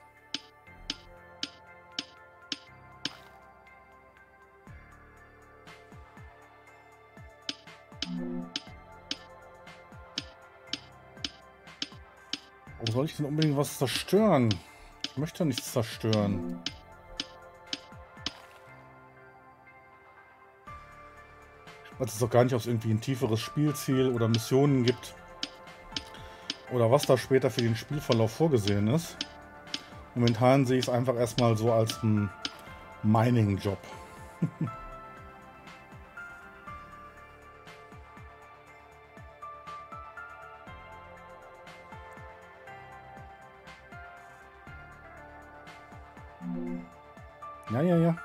Soll ich denn unbedingt was zerstören? Ich möchte nichts zerstören. Ich weiß doch gar nicht, ob es irgendwie ein tieferes Spielziel oder Missionen gibt. Oder was da später für den Spielverlauf vorgesehen ist. Momentan sehe ich es einfach erstmal so als einen Mining-Job. Ja, ja, ja.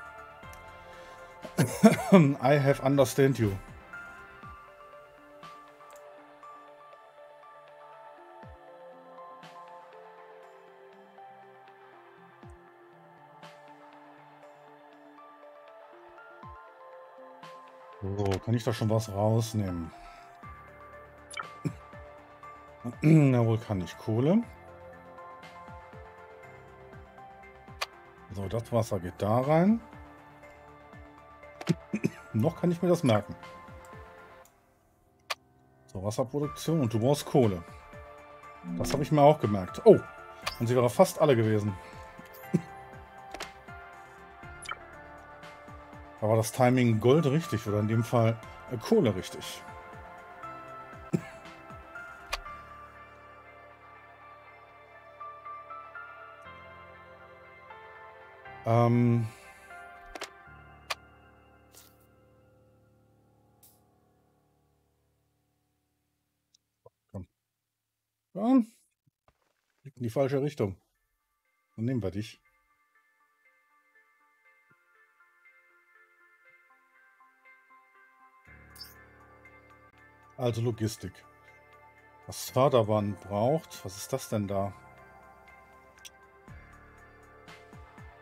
I have understand you. So, kann ich da schon was rausnehmen? Na wohl, kann ich Kohle. So, das Wasser geht da rein. Noch kann ich mir das merken. So, Wasserproduktion und du brauchst Kohle. Das habe ich mir auch gemerkt. Oh, und sie wäre fast alle gewesen. Da war das Timing Gold richtig oder in dem Fall äh, Kohle richtig. Ähm Komm. Ja. Liegt in die falsche Richtung. Dann nehmen wir dich. Also Logistik. Was Förderband braucht. Was ist das denn da?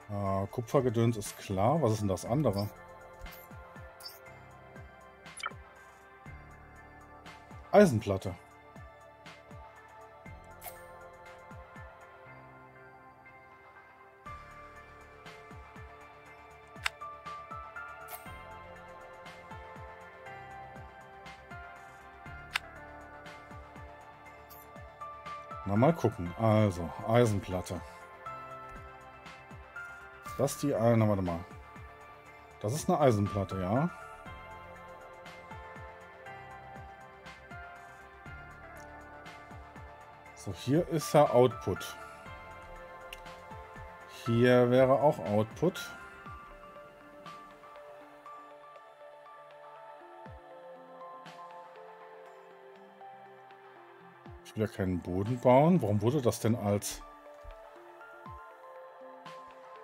Uh, Kupfergedöns ist klar. Was ist denn das andere? Eisenplatte. Na, mal gucken. Also, Eisenplatte. Das ist die eine, warte mal. Das ist eine Eisenplatte, ja. So, hier ist ja Output. Hier wäre auch Output. Ich will ja keinen Boden bauen. Warum wurde das denn als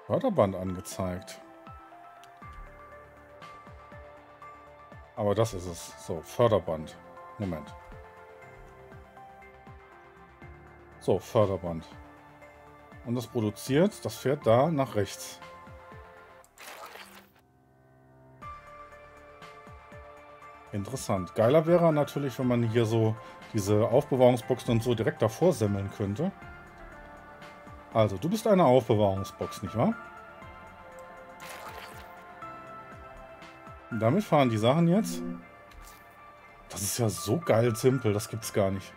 Förderband angezeigt? Aber das ist es. So, Förderband. Moment. So, Förderband. Und das produziert, das fährt da nach rechts. Interessant. Geiler wäre natürlich, wenn man hier so diese Aufbewahrungsboxen und so direkt davor semmeln könnte. Also, du bist eine Aufbewahrungsbox, nicht wahr? Und damit fahren die Sachen jetzt. Das ist ja so geil simpel, das gibt's gar nicht.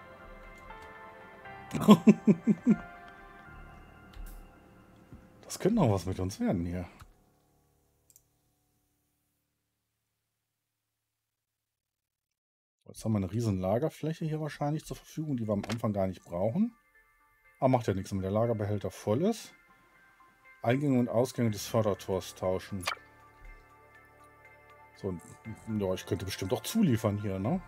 Das könnte noch was mit uns werden hier. Jetzt haben wir eine riesen Lagerfläche hier wahrscheinlich zur Verfügung, die wir am Anfang gar nicht brauchen. Aber macht ja nichts, wenn der Lagerbehälter voll ist. Eingänge und Ausgänge des Fördertors tauschen. So, ja, ich könnte bestimmt auch zuliefern hier, ne?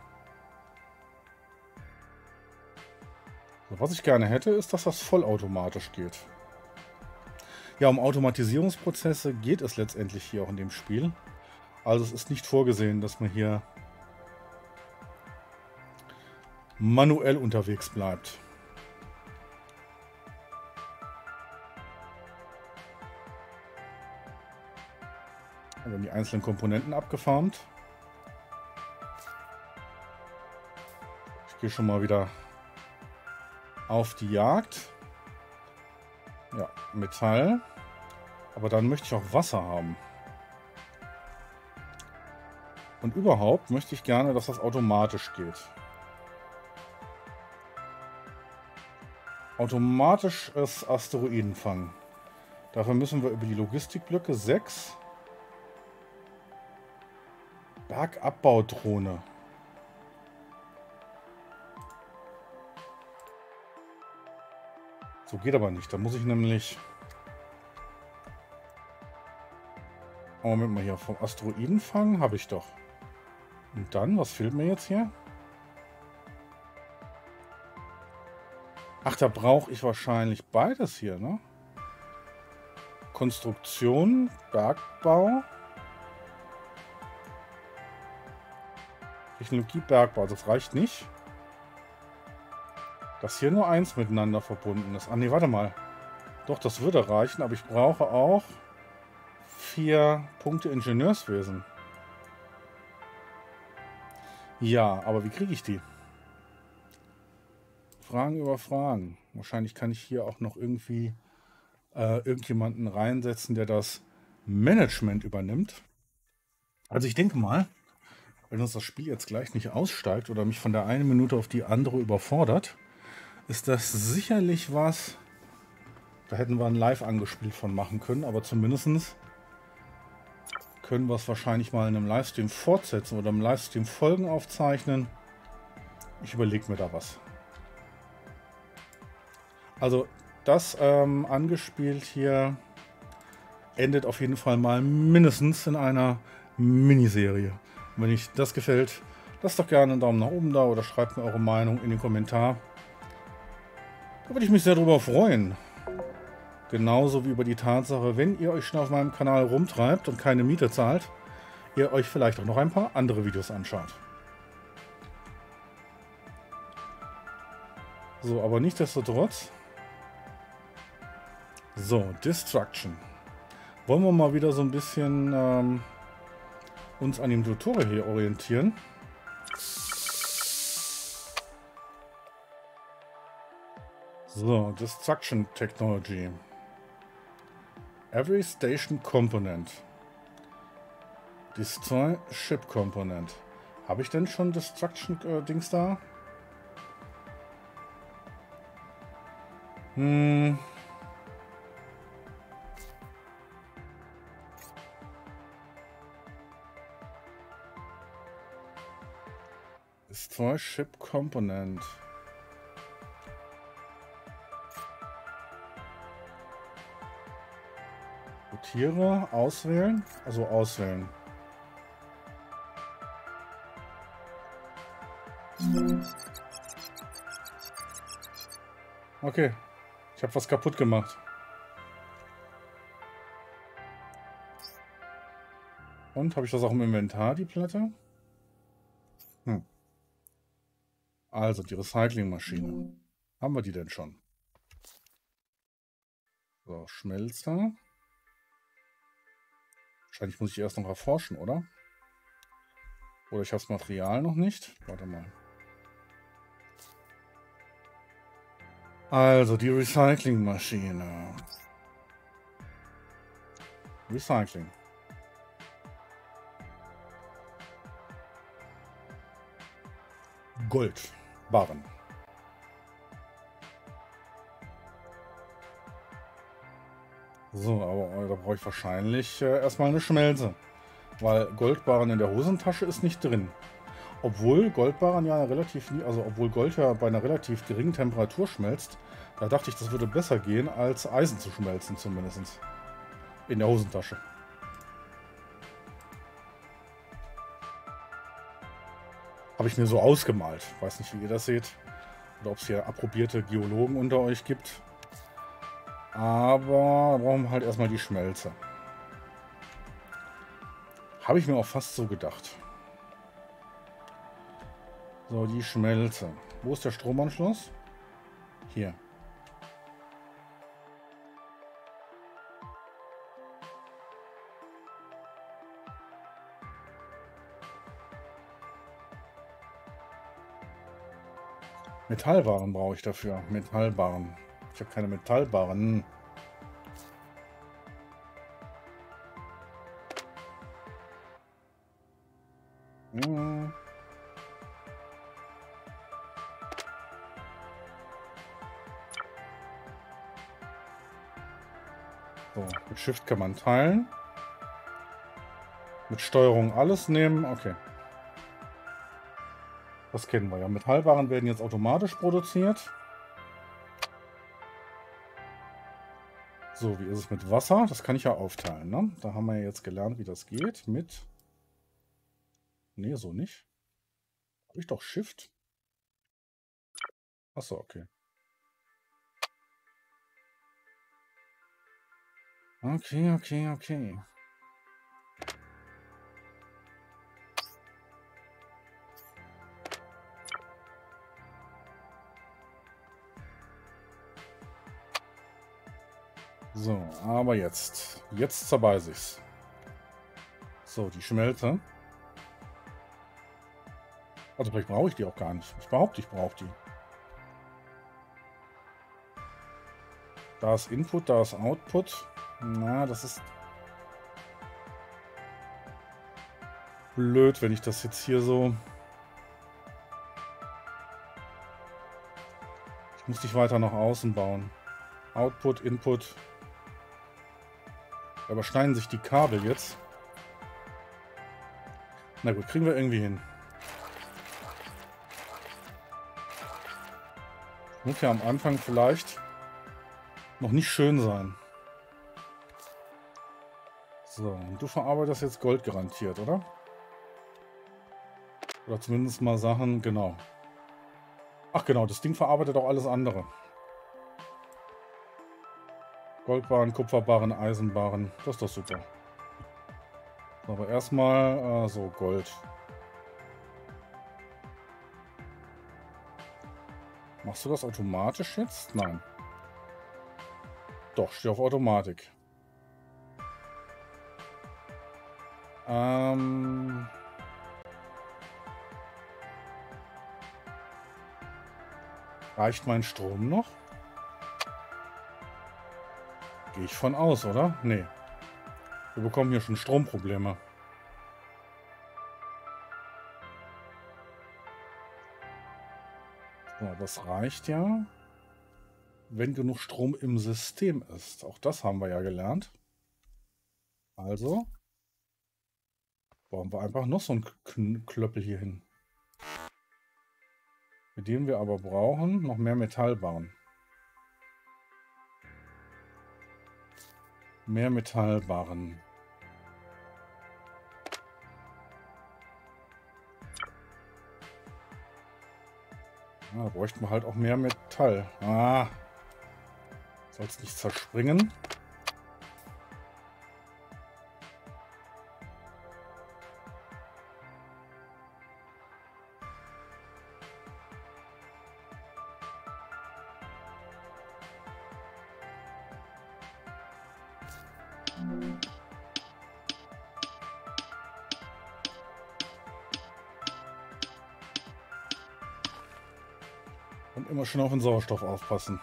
So, was ich gerne hätte, ist, dass das vollautomatisch geht. Ja, um Automatisierungsprozesse geht es letztendlich hier auch in dem Spiel. Also es ist nicht vorgesehen, dass man hier manuell unterwegs bleibt. Dann werden die einzelnen Komponenten abgefarmt. Ich gehe schon mal wieder auf die Jagd. Ja, Metall. Aber dann möchte ich auch Wasser haben. Und überhaupt möchte ich gerne, dass das automatisch geht. Automatisch ist Asteroidenfang. Dafür müssen wir über die Logistikblöcke sechs. Bergabbaudrohne. So geht aber nicht. Da muss ich nämlich... Oh, Moment mal hier. Vom Asteroidenfang habe ich doch. Und dann, was fehlt mir jetzt hier? Ach, da brauche ich wahrscheinlich beides hier, ne? Konstruktion, Bergbau. Technologie, Bergbau, das reicht nicht. Dass hier nur eins miteinander verbunden ist. Ah, ne, warte mal. Doch, das würde reichen, aber ich brauche auch vier Punkte Ingenieurswesen. Ja, aber wie kriege ich die? Fragen über Fragen. Wahrscheinlich kann ich hier auch noch irgendwie äh, irgendjemanden reinsetzen, der das Management übernimmt. Also ich denke mal, wenn uns das Spiel jetzt gleich nicht aussteigt oder mich von der einen Minute auf die andere überfordert, ist das sicherlich was, da hätten wir ein Live angespielt von machen können, aber zumindest können wir es wahrscheinlich mal in einem Livestream fortsetzen oder im Livestream Folgen aufzeichnen. Ich überlege mir da was. Also das ähm, angespielt hier endet auf jeden Fall mal mindestens in einer Miniserie. Und wenn euch das gefällt, lasst doch gerne einen Daumen nach oben da oder schreibt mir eure Meinung in den Kommentar. Da würde ich mich sehr drüber freuen. Genauso wie über die Tatsache, wenn ihr euch schon auf meinem Kanal rumtreibt und keine Miete zahlt, ihr euch vielleicht auch noch ein paar andere Videos anschaut. So, aber nichtsdestotrotz. So, Destruction. Wollen wir mal wieder so ein bisschen ähm, uns an dem Tutorial hier orientieren. So, Destruction Technology. Every Station Component. Destroy Ship Component. Habe ich denn schon Destruction äh, Dings da? Hm. Store Ship Component. Rotiere, auswählen, also auswählen. Okay, ich habe was kaputt gemacht. Und habe ich das auch im Inventar, die Platte? Hm. Also die Recyclingmaschine. Haben wir die denn schon? So, Schmelzer. Wahrscheinlich muss ich erst noch erforschen, oder? Oder ich habe das Material noch nicht. Warte mal. Also die Recyclingmaschine. Recycling. Gold. Waren. So, aber da brauche ich wahrscheinlich äh, erstmal eine Schmelze. Weil Goldbarren in der Hosentasche ist nicht drin. Obwohl Goldbarren ja relativ, also obwohl Gold ja bei einer relativ geringen Temperatur schmelzt, da dachte ich, das würde besser gehen, als Eisen zu schmelzen zumindest. In der Hosentasche. Habe ich mir so ausgemalt. Weiß nicht, wie ihr das seht. Oder ob es hier approbierte Geologen unter euch gibt. Aber brauchen wir halt erstmal die Schmelze. Habe ich mir auch fast so gedacht. So, die Schmelze. Wo ist der Stromanschluss? Hier. Metallbarren brauche ich dafür. Metallbarren. Ich habe keine Metallbarren. Shift kann man teilen. Mit Steuerung alles nehmen. Okay. Das kennen wir ja. Metallwaren werden jetzt automatisch produziert. So, wie ist es mit Wasser? Das kann ich ja aufteilen, ne? Da haben wir ja jetzt gelernt, wie das geht. Mit... Ne, so nicht. Habe ich doch Shift? Achso, okay. Okay, okay, okay. So, aber jetzt. Jetzt zerbeiße ich's. So, die Schmelze. Also vielleicht brauche ich die auch gar nicht. Ich behaupte, ich brauche die. Da ist Input, da ist Output. Na, das ist blöd, wenn ich das jetzt hier so... Ich muss dich weiter nach außen bauen. Output, Input. Da überschneiden sich die Kabel jetzt. Na gut, kriegen wir irgendwie hin. Muss ja am Anfang vielleicht noch nicht schön sein. So, du verarbeitest jetzt Gold garantiert, oder? Oder zumindest mal Sachen, genau. Ach genau, das Ding verarbeitet auch alles andere. Goldbarren, Kupferbarren, Eisenbarren, das ist doch super. Aber erstmal äh, so Gold. Machst du das automatisch jetzt? Nein. Doch, steht auf Automatik. Ähm Reicht mein Strom noch? Gehe ich von aus, oder? Nee. Wir bekommen hier schon Stromprobleme. So, das reicht ja. wenn genug Strom im System ist. Auch das haben wir ja gelernt. Also bauen wir einfach noch so einen Klöppel hier hin. Mit dem wir aber brauchen, noch mehr Metall bauen. Mehr Metallbarren. Ja, da bräuchten wir halt auch mehr Metall. Ah, soll es nicht zerspringen. Schon auf den Sauerstoff aufpassen.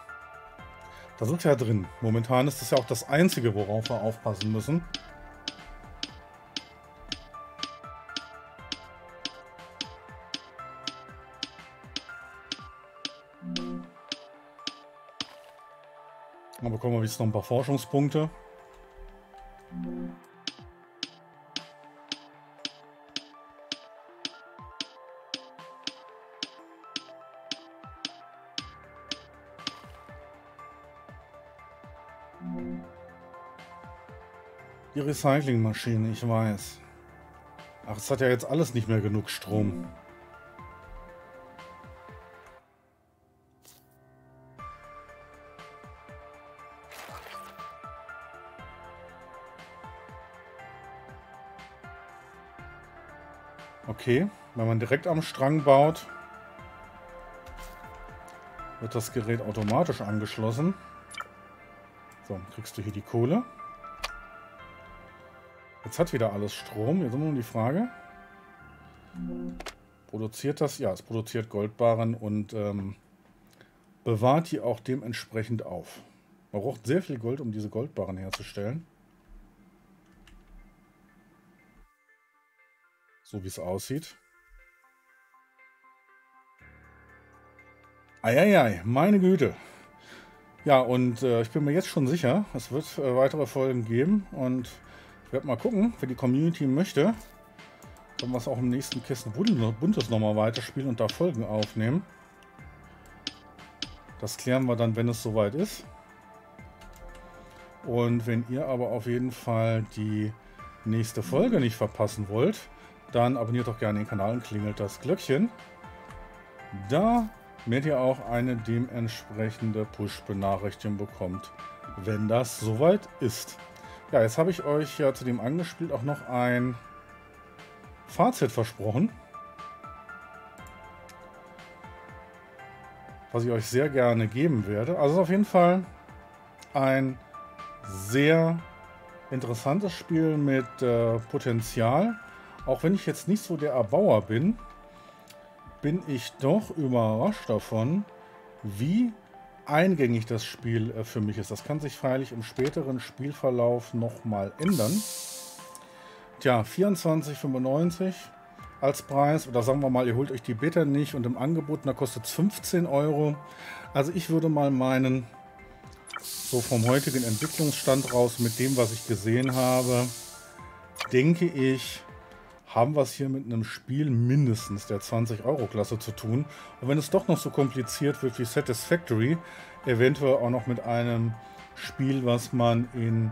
Da sind wir ja drin. Momentan ist das ja auch das Einzige, worauf wir aufpassen müssen. Da bekommen wir jetzt noch ein paar Forschungspunkte. Recyclingmaschine, ich weiß. Ach, es hat ja jetzt alles nicht mehr genug Strom. Okay, wenn man direkt am Strang baut, wird das Gerät automatisch angeschlossen. So, kriegst du hier die Kohle. Jetzt hat wieder alles Strom. Jetzt ist nur die Frage. Produziert das? Ja, es produziert Goldbarren und ähm, bewahrt die auch dementsprechend auf. Man braucht sehr viel Gold, um diese Goldbarren herzustellen. So wie es aussieht. Eieiei, meine Güte. Ja, und äh, ich bin mir jetzt schon sicher, es wird äh, weitere Folgen geben und ich werde mal gucken, wenn die Community möchte, können wir es auch im nächsten Kisten Buntes nochmal weiterspielen und da Folgen aufnehmen. Das klären wir dann, wenn es soweit ist. Und wenn ihr aber auf jeden Fall die nächste Folge nicht verpassen wollt, dann abonniert doch gerne den Kanal und klingelt das Glöckchen. Damit ihr auch eine dementsprechende Push-Benachrichtigung bekommt, wenn das soweit ist. Ja, jetzt habe ich euch ja zu dem angespielt auch noch ein Fazit versprochen, was ich euch sehr gerne geben werde. Also es ist auf jeden Fall ein sehr interessantes Spiel mit äh, Potenzial. Auch wenn ich jetzt nicht so der Erbauer bin, bin ich doch überrascht davon, wie eingängig das Spiel für mich ist. Das kann sich freilich im späteren Spielverlauf nochmal ändern. Tja, vierundzwanzig fünfundneunzig als Preis. Oder sagen wir mal, ihr holt euch die Beta nicht und im Angebot, da kostet es fünfzehn Euro. Also ich würde mal meinen, so vom heutigen Entwicklungsstand raus, mit dem, was ich gesehen habe, denke ich, haben wir es hier mit einem Spiel mindestens der zwanzig Euro Klasse zu tun. Und wenn es doch noch so kompliziert wird wie Satisfactory, eventuell auch noch mit einem Spiel, was man in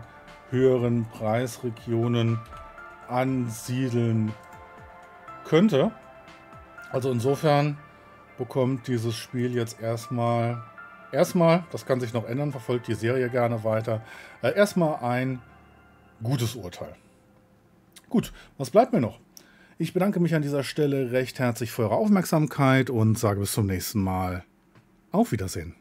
höheren Preisregionen ansiedeln könnte. Also insofern bekommt dieses Spiel jetzt erstmal, erstmal, das kann sich noch ändern, verfolgt die Serie gerne weiter, erstmal ein gutes Urteil. Gut, was bleibt mir noch? Ich bedanke mich an dieser Stelle recht herzlich für eure Aufmerksamkeit und sage bis zum nächsten Mal. Auf Wiedersehen.